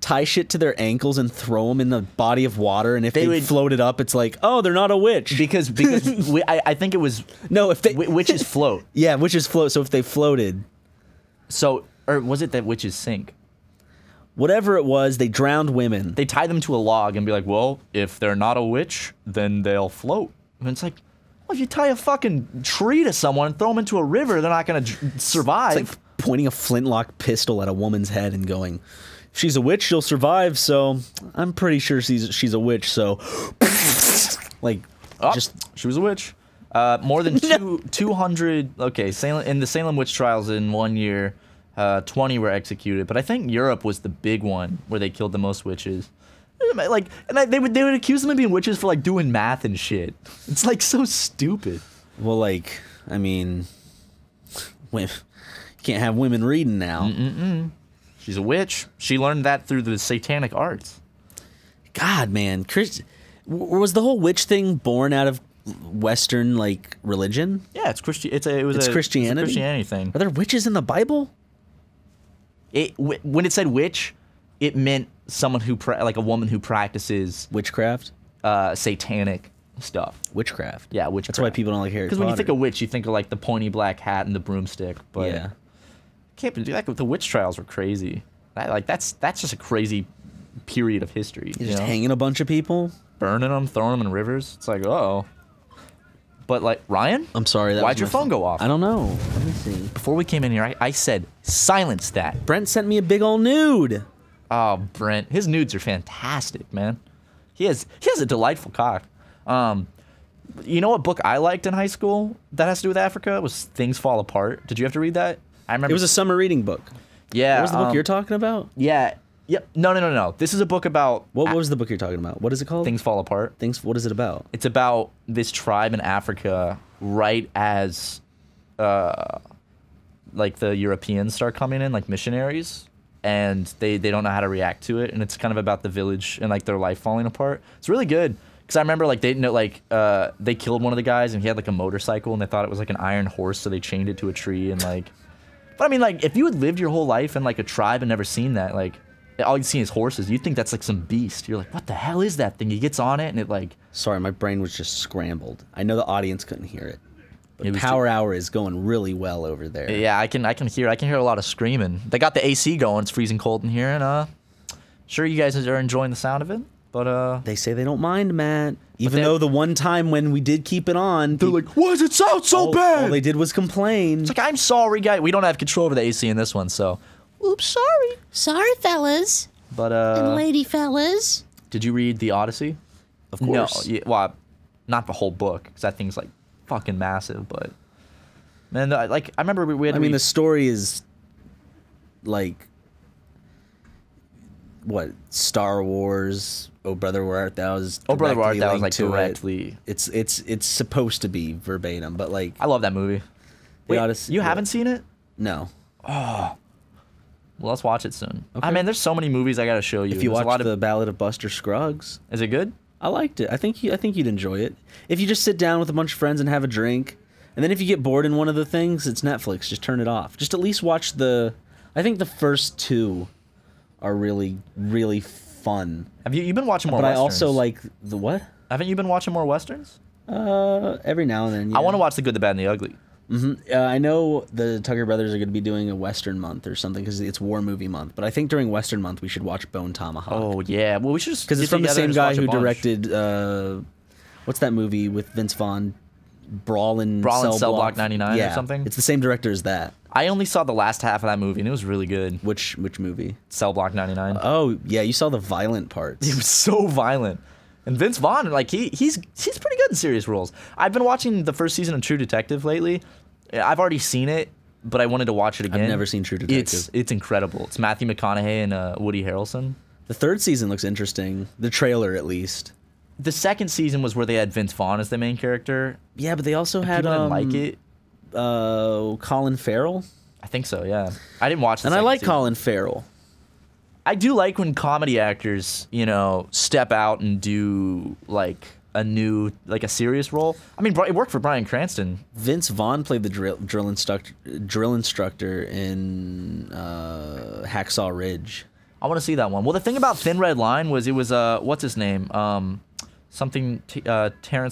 tie shit to their ankles and throw them in the body of water, and if they floated up, it's like, oh, they're not a witch. Because I think it was... No, if they... witches float. Yeah, witches float, so if they floated... So, or was it that witches sink? Whatever it was, they drowned women. They tie them to a log and be like, well, if they're not a witch, then they'll float. And it's like, well, if you tie a fucking tree to someone and throw them into a river, they're not gonna survive. It's like pointing a flintlock pistol at a woman's head and going... she's a witch, she'll survive, so I'm pretty sure she's a witch, so like she was a witch. More than 200 okay, in the Salem witch trials in one year, 20 were executed, but I think Europe was the big one where they killed the most witches. Like, and they would accuse them of being witches for like doing math and shit. It's like so stupid. Well, like, I mean, you can't have women reading now. She's a witch. She learned that through the satanic arts. God, man. Was the whole witch thing born out of Western, like, religion? Yeah, it was Christianity. It's a Christianity thing. Are there witches in the Bible? When it said witch, it meant someone who, like a woman who practices... witchcraft? Satanic stuff. Witchcraft. Yeah, witchcraft. That's why people don't like Harry Potter. Because when you think of witch, you think of, like, the pointy black hat and the broomstick, but... yeah. Can't do that. The witch trials were crazy. Like that's just a crazy period of history. You're just hanging a bunch of people, burning them, throwing them in rivers. It's like, uh-oh. But like, Ryan, I'm sorry. Why'd your phone go off? I don't know. Let me see. Before we came in here, I said silence that. Brent sent me a big old nude. Oh, Brent, his nudes are fantastic, man. He has a delightful cock. You know what book I liked in high school that has to do with Africa was Things Fall Apart. Did you have to read that? I remember it was a summer reading book. Yeah. What was the book you're talking about? Yeah. Yep. No. This is a book about... What was the book you're talking about? What is it called? Things Fall Apart. What is it about? It's about this tribe in Africa right as, like, the Europeans start coming in, like missionaries, and they don't know how to react to it, and it's kind of about the village and, like, their life falling apart. It's really good. Because I remember, like, they didn't know, like, they killed one of the guys, and he had, like, a motorcycle, and they thought it was, like, an iron horse, so they chained it to a tree, and, like... But I mean, like, if you had lived your whole life in, like, a tribe and never seen that, like, all you'd seen is horses, you'd think that's, like, some beast. You're like, what the hell is that thing? He gets on it, and it, like... Sorry, my brain was just scrambled. I know the audience couldn't hear it, but Power Hour is going really well over there. Yeah, I can hear a lot of screaming. They got the AC going. It's freezing cold in here, and, sure you guys are enjoying the sound of it, but, they say they don't mind, Matt. Even though the one time when we did keep it on... They're like, why does it sound so bad? All they did was complain. It's like, I'm sorry, guys. We don't have control over the AC in this one, so... Oops, sorry. Sorry, fellas. But, and lady fellas. Did you read The Odyssey? Of course. No, yeah, well, not the whole book, because that thing's, like, fucking massive, but... Man, like, I remember we had... I mean, the story is, like... What? Star Wars... Oh Brother Where Art Thou is directly. It's supposed to be verbatim, but like I love that movie. Wait, Odyssey, you haven't seen it? No. Oh. Well, let's watch it soon. Okay. I mean, there's so many movies I gotta show you. If you watch the Ballad of Buster Scruggs, is it good? I liked it. I think you'd enjoy it if you just sit down with a bunch of friends and have a drink. And then if you get bored in one of the things, it's Netflix. Just turn it off. Just at least watch the. I think the first two are really fun. Have you been watching more Westerns? I also like the what? Haven't you been watching more Westerns? Every now and then. Yeah. I want to watch The Good, the Bad, and the Ugly. I know the Tucker brothers are going to be doing a Western month or something because it's war movie month. But I think during Western month we should watch Bone Tomahawk. Oh yeah, well we should just because it's from the same guy who directed what's that movie with Vince Vaughn, Brawl and Cell Block 99 or something. It's the same director as that. I only saw the last half of that movie, and it was really good. Which movie? Cell Block 99. Oh, yeah, you saw the violent parts. It was so violent. And Vince Vaughn, like, he's pretty good in serious roles. I've been watching the first season of True Detective lately. I've already seen it, but I wanted to watch it again. I've never seen True Detective. It's incredible. It's Matthew McConaughey and Woody Harrelson. The third season looks interesting. The trailer, at least. The second season was where they had Vince Vaughn as the main character. Yeah, but they also had... People didn't like it. Colin Farrell? I think so, yeah. I didn't watch the second season. Colin Farrell. I do like when comedy actors, you know, step out and do, like, a new, like, a serious role. I mean, it worked for Bryan Cranston. Vince Vaughn played the drill instructor in Hacksaw Ridge. I want to see that one. Well, the thing about Thin Red Line was it was, what's his name? Terrence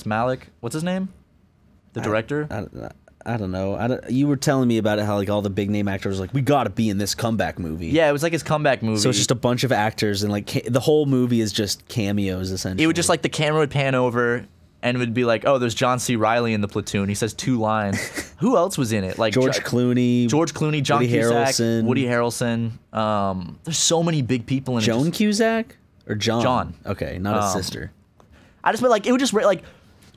Malick. What's his name? The director? I don't know. You were telling me about it, how like all the big name actors were like, we gotta be in this comeback movie. Yeah, it was like his comeback movie. So it's just a bunch of actors, and like the whole movie is just cameos, essentially. It would just like the camera would pan over, and it would be like, oh, there's John C. Reilly in the platoon. He says 2 lines. Who else was in it? Like George Clooney, John Cusack, Woody Harrelson. There's so many big people in it. Joan Cusack or John? John. Okay, not his sister. I just meant like it would just like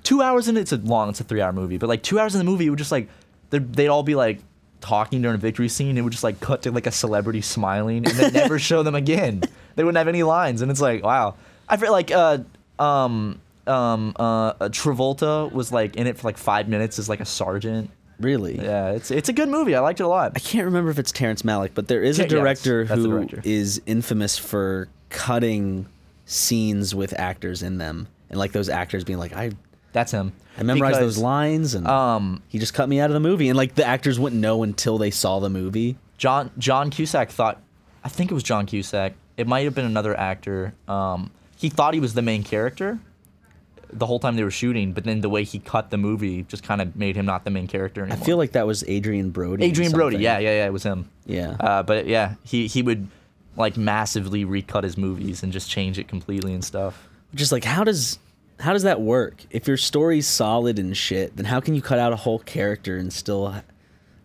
2 hours in it's long. It's a 3-hour movie, but like 2 hours in the movie, it would just like they'd all be like talking during a victory scene. It would just like cut to like a celebrity smiling, and then never show them again. They wouldn't have any lines, and it's like wow. I feel like Travolta was like in it for like 5 minutes as like a sergeant. Really? Yeah, it's a good movie. I liked it a lot. I can't remember if it's Terrence Malick, but there is a director who is infamous for cutting scenes with actors in them, and like those actors being like That's him. I memorized those lines, and he just cut me out of the movie. And like the actors wouldn't know until they saw the movie. John Cusack thought, I think it was John Cusack. It might have been another actor. He thought he was the main character the whole time they were shooting, but then the way he cut the movie just kind of made him not the main character anymore. I feel like that was Adrian Brody. Adrian Brody, yeah, it was him. Yeah, but yeah, he would like massively recut his movies and just change it completely and stuff. Just like how does that work? If your story's solid and shit, then how can you cut out a whole character and still...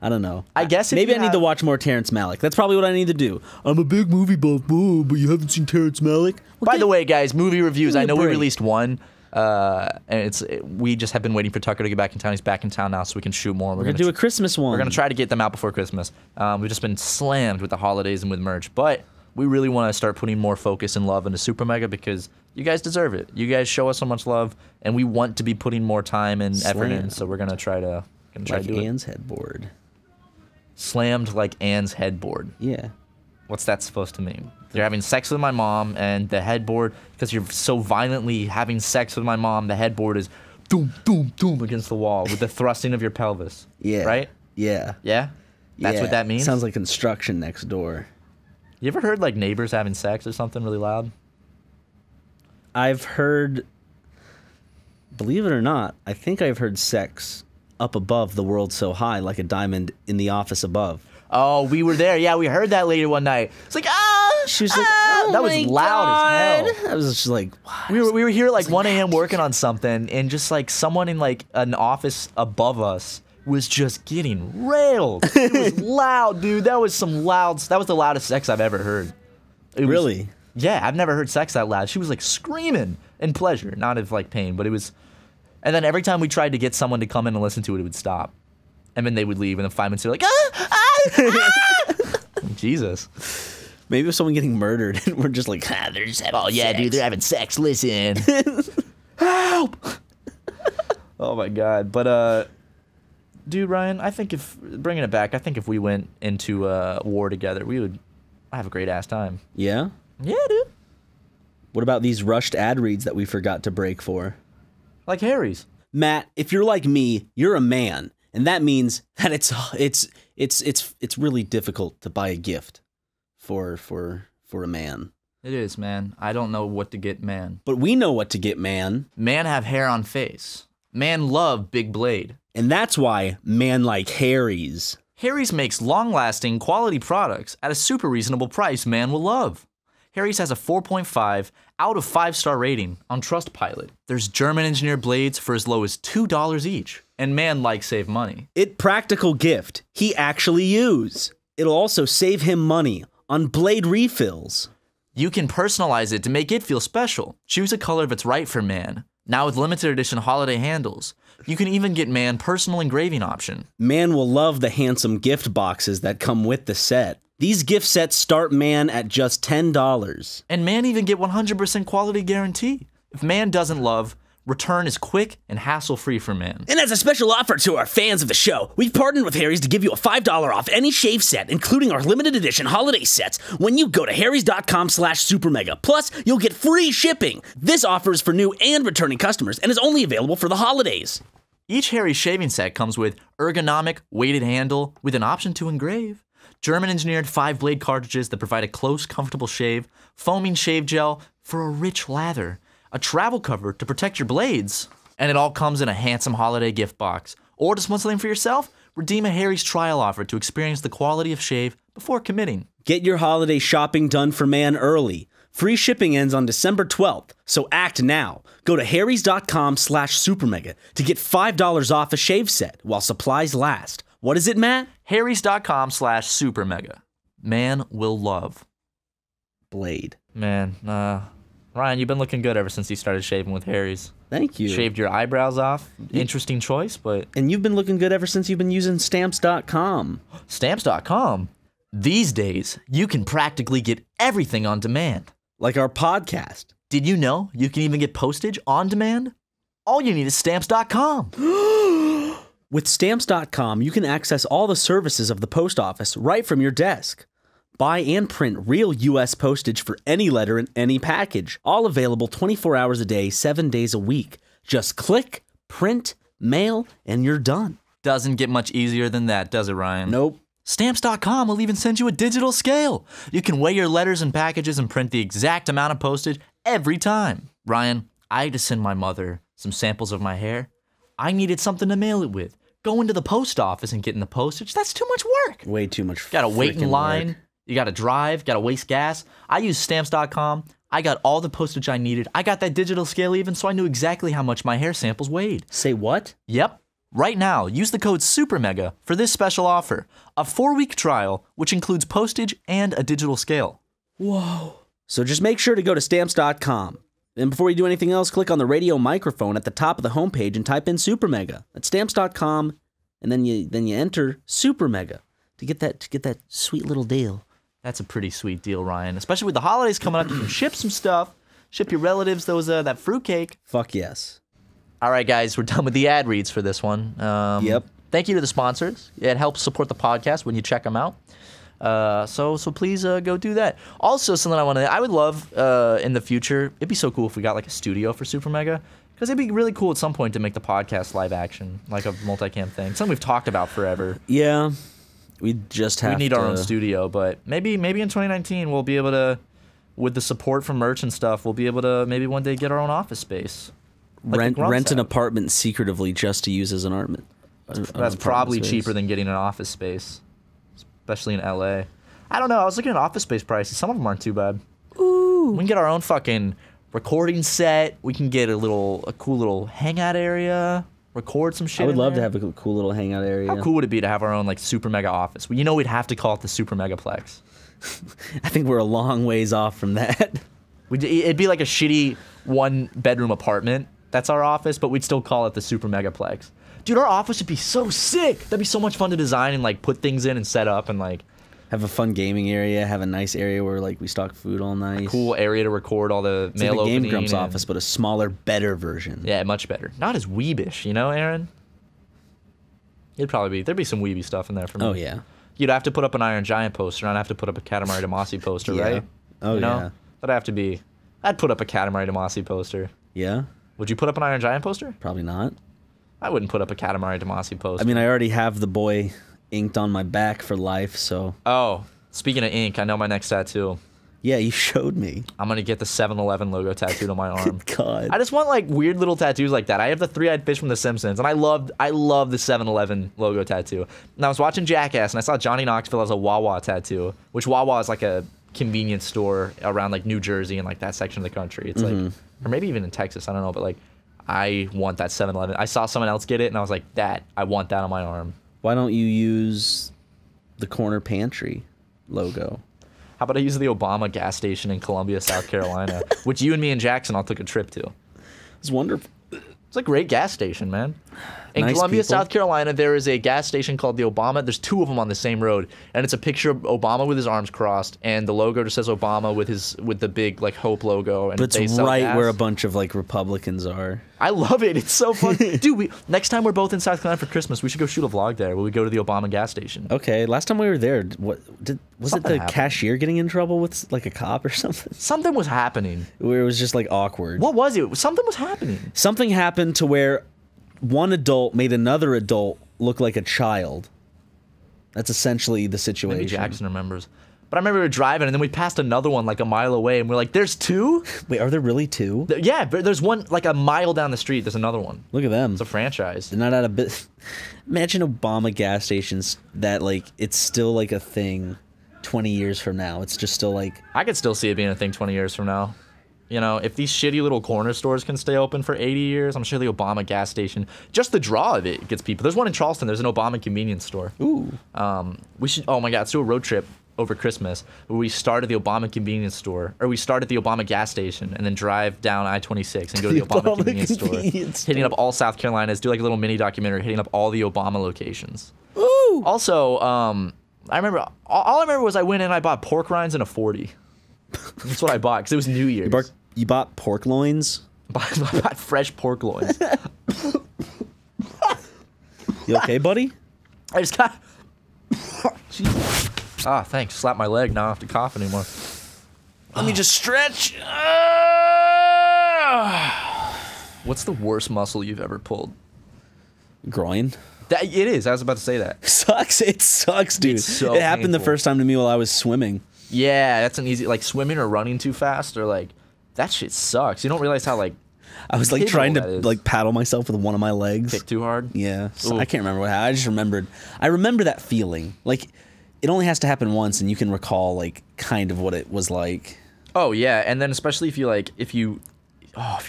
I don't know. I guess maybe I need to watch more Terrence Malick. That's probably what I need to do. I'm a big movie buff, but you haven't seen Terrence Malick? Well, by the way, guys, movie reviews. I know we released one, and we just have been waiting for Tucker to get back in town. He's back in town now, so we can shoot more. We're going to do a Christmas one. We're going to try to get them out before Christmas. We've just been slammed with the holidays and with merch, but... We really want to start putting more focus and love into Super Mega because you guys deserve it. You guys show us so much love, and we want to be putting more time and effort in. So we're gonna try to do it. Like Anne's headboard. Slammed like Anne's headboard. Yeah. What's that supposed to mean? You're having sex with my mom, and the headboard, because you're so violently having sex with my mom, the headboard is doom, doom, doom against the wall with the thrusting of your pelvis. Yeah. Right? Yeah. Yeah. That's what that means. Sounds like construction next door. You ever heard like neighbors having sex or something really loud? I've heard, believe it or not, I think I've heard sex up above the world so high, like a diamond in the office above. Oh, we were there. Yeah, we heard that lady one night. It's like, ah! She was like, oh, that was loud as hell. I was just like, what? We were here at like 1 a.m. working on something, and just like someone in like an office above us was just getting railed. It was loud, dude. That was some loud... That was the loudest sex I've ever heard. Really? Yeah, I've never heard sex that loud. She was, like, screaming in pleasure. Not of, like, pain, but it was... And then every time we tried to get someone to come in and listen to it, it would stop. And then they would leave, and then 5 minutes, they were like, ah! Ah! Ah! Jesus. Maybe it was someone getting murdered, and we're just like, ah, they're just having sex. Oh, yeah, dude, they're having sex. Listen. Help! Oh, my God. But, Dude, Ryan, I think if bringing it back, I think if we went into war together, we would have a great ass time. Yeah? Yeah, dude. What about these rushed ad reads that we forgot to break for? Like Harry's. Matt, if you're like me, you're a man, and that means that it's really difficult to buy a gift for a man. It is, man. I don't know what to get, man. But we know what to get, man. Man have hair on face. Man love big blade. And that's why man like Harry's. Harry's makes long-lasting, quality products at a super reasonable price man will love. Harry's has a 4.5 out of 5-star rating on Trustpilot. There's German engineered blades for as low as $2 each. and man, like, save money. It practical gift he actually use. It'll also save him money on blade refills. You can personalize it to make it feel special. Choose a color that's right for man. Now with limited edition holiday handles. You can even get man personal engraving option. Man will love the handsome gift boxes that come with the set. These gift sets start man at just $10. And man even get 100% quality guarantee. If man doesn't love, return is quick and hassle-free for man. And as a special offer to our fans of the show, we've partnered with Harry's to give you a $5 off any shave set, including our limited edition holiday sets, when you go to harrys.com/supermega. Plus, you'll get free shipping. This offer is for new and returning customers and is only available for the holidays. Each Harry's shaving set comes with ergonomic weighted handle with an option to engrave, German-engineered 5-blade cartridges that provide a close, comfortable shave, foaming shave gel for a rich lather, a travel cover to protect your blades, and it all comes in a handsome holiday gift box. Or just want something for yourself? Redeem a Harry's trial offer to experience the quality of shave before committing. Get your holiday shopping done for man early. Free shipping ends on December 12th, so act now. Go to harrys.com/supermega to get $5 off a shave set while supplies last. What is it, Matt? harrys.com/supermega. Man will love. Blade. Man, Ryan, you've been looking good ever since you started shaving with Harry's. Thank you. Shaved your eyebrows off. Interesting choice, but... And you've been looking good ever since you've been using Stamps.com. Stamps.com? These days, you can practically get everything on demand. Like our podcast. Did you know you can even get postage on demand? All you need is Stamps.com. With Stamps.com, you can access all the services of the post office right from your desk. Buy and print real U.S. postage for any letter in any package. All available 24 hours a day, 7 days a week. Just click, print, mail, and you're done. Doesn't get much easier than that, does it, Ryan? Nope. Stamps.com will even send you a digital scale. You can weigh your letters and packages and print the exact amount of postage every time. Ryan, I had to send my mother some samples of my hair. I needed something to mail it with. Going to the post office and getting the postage, that's too much work. Way too much freaking work. Gotta wait in line. You gotta drive, gotta waste gas. I used Stamps.com. I got all the postage I needed. I got that digital scale even, so I knew exactly how much my hair samples weighed. Say what? Yep. Right now, use the code SUPERMEGA for this special offer. A 4-week trial, which includes postage and a digital scale. Whoa. So just make sure to go to Stamps.com. And before you do anything else, click on the radio microphone at the top of the homepage and type in SUPERMEGA. That's Stamps.com, and then you enter SUPERMEGA to get that sweet little deal. That's a pretty sweet deal, Ryan. Especially with the holidays coming up, you can ship some stuff. Ship your relatives that fruitcake. Fuck yes. All right, guys, we're done with the ad reads for this one. Yep. Thank you to the sponsors. It helps support the podcast when you check them out. So please go do that. Also, something I would love in the future. It'd be so cool if we got like a studio for Super Mega. Because it'd be really cool at some point to make the podcast live action, like a multicam thing. Something we've talked about forever. Yeah. We need our own studio, but maybe in 2019 we'll be able to, with the support from merch and stuff, we'll be able to maybe one day get our own office space. Like rent an apartment secretively just to use as an apartment. That's probably cheaper than getting an office space, especially in LA. I don't know. I was looking at office space prices. Some of them aren't too bad. Ooh. We can get our own fucking recording set. We can get a cool little hangout area. Record some shit. I would love to have a cool little hangout area. How cool would it be to have our own like Super Mega office? Well, you know we'd have to call it the Super Megaplex. I think we're a long ways off from that. It'd be like a shitty one-bedroom apartment. That's our office, but we'd still call it the Super Megaplex. Dude, our office would be so sick. That'd be so much fun to design and like put things in and set up and like have a fun gaming area. Have a nice area where like we stock food all night. A cool area to record all the mail opening. It's like the Game Grumps office, but a smaller, better version. Yeah, much better. Not as weebish, you know, Aaron. It'd probably be there'd be some weeby stuff in there for me. Oh yeah. You'd have to put up an Iron Giant poster, and I'd have to put up a Katamari Damacy poster, yeah. Right? Oh you know? Yeah. I'd put up a Katamari Damacy poster. Yeah. Would you put up an Iron Giant poster? Probably not. I wouldn't put up a Katamari Damacy poster. I mean, I already have the boy inked on my back for life, so... Oh, speaking of ink, I know my next tattoo. Yeah, you showed me. I'm gonna get the 7-Eleven logo tattooed on my arm. Good God. I just want, like, weird little tattoos like that. I have the three-eyed fish from The Simpsons, and I love the 7-Eleven logo tattoo. And I was watching Jackass, and I saw Johnny Knoxville has a Wawa tattoo, which Wawa is, like, a convenience store around, like, New Jersey and, like, that section of the country. It's, like... Or maybe even in Texas, I don't know, but, like... I want that 7-Eleven. I saw someone else get it, and I was like, that, I want that on my arm. Why don't you use the Corner Pantry logo? How about I use the Obama gas station in Columbia, South Carolina, which you and me and Jackson all took a trip to. It's wonderful. It's a great gas station, man. In Columbia, South Carolina, there is a gas station called the Obama. There's two of them on the same road, and it's a picture of Obama with his arms crossed, and the logo just says Obama with his the big like Hope logo. And but it's right where a bunch of like Republicans are. I love it. It's so fun, dude. Next time we're both in South Carolina for Christmas, we should go shoot a vlog there where we go to the Obama gas station. Okay. Last time we were there, was it the cashier getting in trouble with like a cop or something? Something was happening. Where it was just like awkward. What was it? Something was happening. Something happened to where one adult made another adult look like a child. That's essentially the situation. Maybe Jackson remembers. But I remember we were driving, and then we passed another one like a mile away, and we're like, there's two? Wait, are there really two? Yeah, but there's one like a mile down the street. There's another one. Look at them. It's a franchise. They're not out of business. Imagine Obama gas stations that, like, it's still like a thing 20 years from now. It's just still like... I could still see it being a thing 20 years from now. You know, if these shitty little corner stores can stay open for 80 years, I'm sure the Obama gas station, just the draw of it gets people. There's one in Charleston. There's an Obama convenience store. Ooh. We should, oh my God, let's do a road trip over Christmas where we start at the Obama convenience store, or we start at the Obama gas station and then drive down I-26 and go to the Obama convenience store. Hitting up all South Carolinas, do like a little mini documentary, hitting up all the Obama locations. Ooh. Also, I remember, all I remember was I went in and I bought pork rinds and a 40. That's what I bought because it was New Year's. You bought pork loins? I bought fresh pork loins. You okay, buddy? I just got... Jesus. Ah, thanks. Slapped my leg. Now I don't have to cough anymore. Let me just stretch. What's the worst muscle you've ever pulled? Groin. That, it is. I was about to say that. Sucks. It sucks, dude. It's so painful. It happened the first time to me while I was swimming. Yeah, that's an easy... Like, swimming or running too fast or, like... That shit sucks. You don't realize how, like... I was, like, trying to, like, paddle myself with one of my legs. Kick too hard? Yeah. So I can't remember what happened. I just remembered. I remember that feeling. Like, it only has to happen once, and you can recall, like, kind of what it was like. Oh, yeah. And then especially if you, like, if you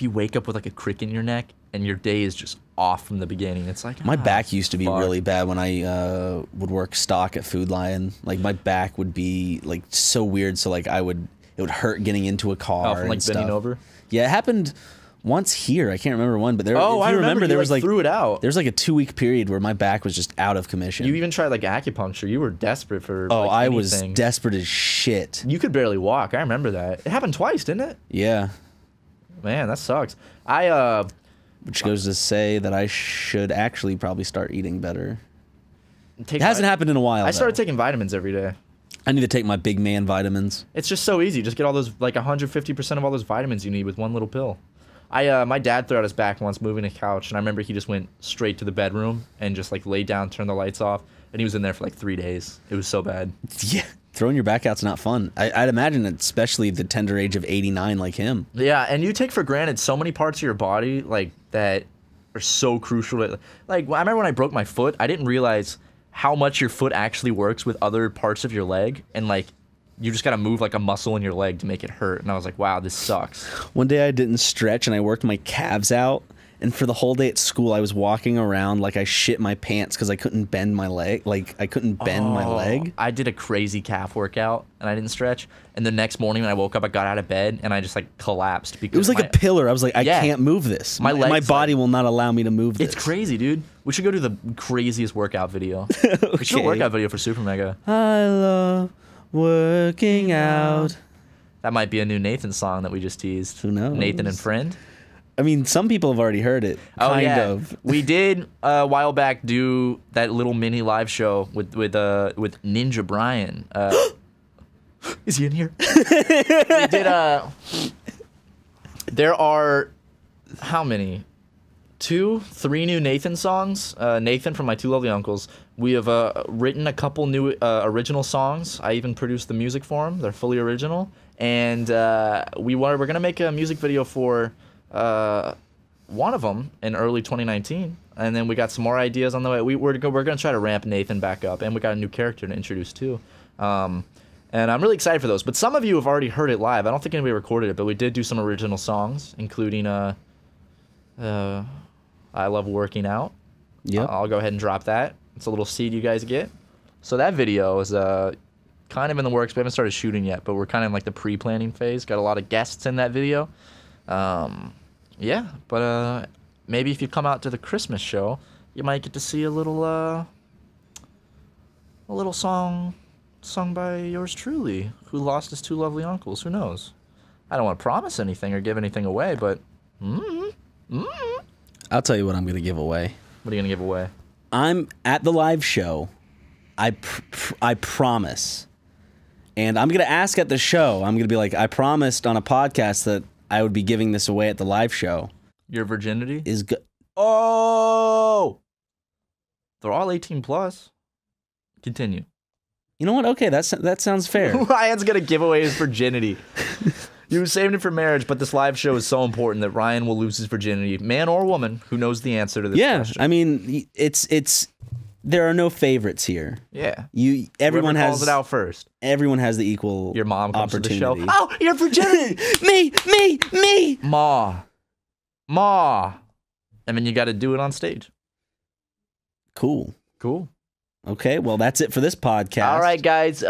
wake up with, like, a crick in your neck, and your day is just off from the beginning. It's like... My back used to be really bad when I would work stock at Food Lion. Like, my back would be, like, so weird, so, like, I would... It would hurt getting into a car and stuff. Bending over? Yeah, it happened once here. I can't remember when, but there. Oh, I remember. There was like threw it out. There was like a 2-week period where my back was just out of commission. You even tried like acupuncture. You were desperate for. Oh, like, I was desperate as shit. You could barely walk. I remember that. It happened twice, didn't it? Yeah. Man, that sucks. Which goes to say that I should actually probably start eating better. It hasn't happened in a while. I started taking vitamins every day. I need to take my big man vitamins. It's just so easy. Just get all those, like 150% of all those vitamins you need with one little pill. My dad threw out his back once moving a couch, and I remember he just went straight to the bedroom and just like laid down, turned the lights off, and he was in there for like 3 days. It was so bad. Yeah, throwing your back out's not fun. I'd imagine, especially the tender age of 89 like him. Yeah, and you take for granted so many parts of your body like that are so crucial. Like, I remember when I broke my foot, I didn't realize how much your foot actually works with other parts of your leg, and like you just gotta move like a muscle in your leg to make it hurt. And I was like, wow, this sucks. One day I didn't stretch and I worked my calves out, and for the whole day at school I was walking around like I shit my pants because I couldn't bend my leg. Like I couldn't bend my leg. I did a crazy calf workout and I didn't stretch, and the next morning when I woke up I got out of bed and I just like collapsed because it was like a pillar. I was like, I can't move this. My body will not allow me to move this. It's crazy, dude. We should go do the craziest workout video. Okay. We should do a workout video for Super Mega. I love working out. That might be a new Nathan song that we just teased. Who knows? Nathan and Friend. I mean, some people have already heard it. Kind of. We did a while back do that little mini live show with Ninja Brian. Is he in here? We did. There are how many? 2, 3 new Nathan songs. Nathan from My Two Lovely Uncles. We have written a couple new original songs. I even produced the music for them. They're fully original. And we're gonna make a music video for one of them in early 2019. And then we got some more ideas on the way. We're gonna try to ramp Nathan back up. And we got a new character to introduce too. And I'm really excited for those. But some of you have already heard it live. I don't think anybody recorded it, but we did do some original songs, including I love working out. Yeah, I'll go ahead and drop that. It's a little seed you guys get. So that video is kind of in the works. We haven't started shooting yet, but we're kind of in like the pre-planning phase. Got a lot of guests in that video. Yeah, but maybe if you come out to the Christmas show, you might get to see a little song sung by yours truly, who lost his two lovely uncles. Who knows? I don't want to promise anything or give anything away, but I'll tell you what I'm going to give away. What are you going to give away? I'm at the live show. I promise. And I'm going to ask at the show. I'm going to be like, I promised on a podcast that I would be giving this away at the live show. Your virginity? Is good. Oh! They're all 18 plus. Continue. You know what? Okay, that sounds fair. Ryan's going to give away his virginity. You saved it for marriage, but this live show is so important that Ryan will lose his virginity. Man or woman, who knows the answer to this question? Yeah, I mean, it's there are no favorites here. Yeah. Everyone has, calls it out first. Everyone has the equal opportunity. Your mom comes to the show. Oh, your virginity! me! Ma! And then you got to do it on stage. Cool. Okay, well, that's it for this podcast. All right, guys.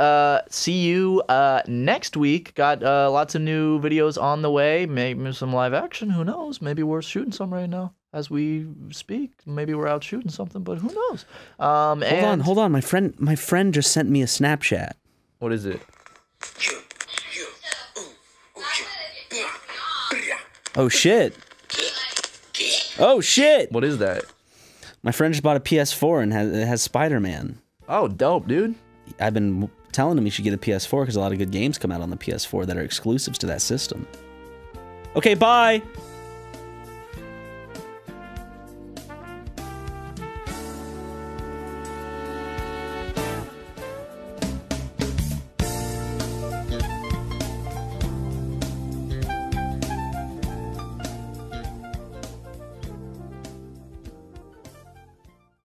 See you next week. Got lots of new videos on the way. Maybe some live action. Who knows? Maybe we're shooting some right now as we speak. Maybe we're out shooting something, but who knows? Hold on. My friend just sent me a Snapchat. What is it? Oh, shit. Oh, shit. What is that? My friend just bought a PS4 and it has Spider-Man. Oh, dope, dude. I've been telling him he should get a PS4 because a lot of good games come out on the PS4 that are exclusives to that system. Okay, bye!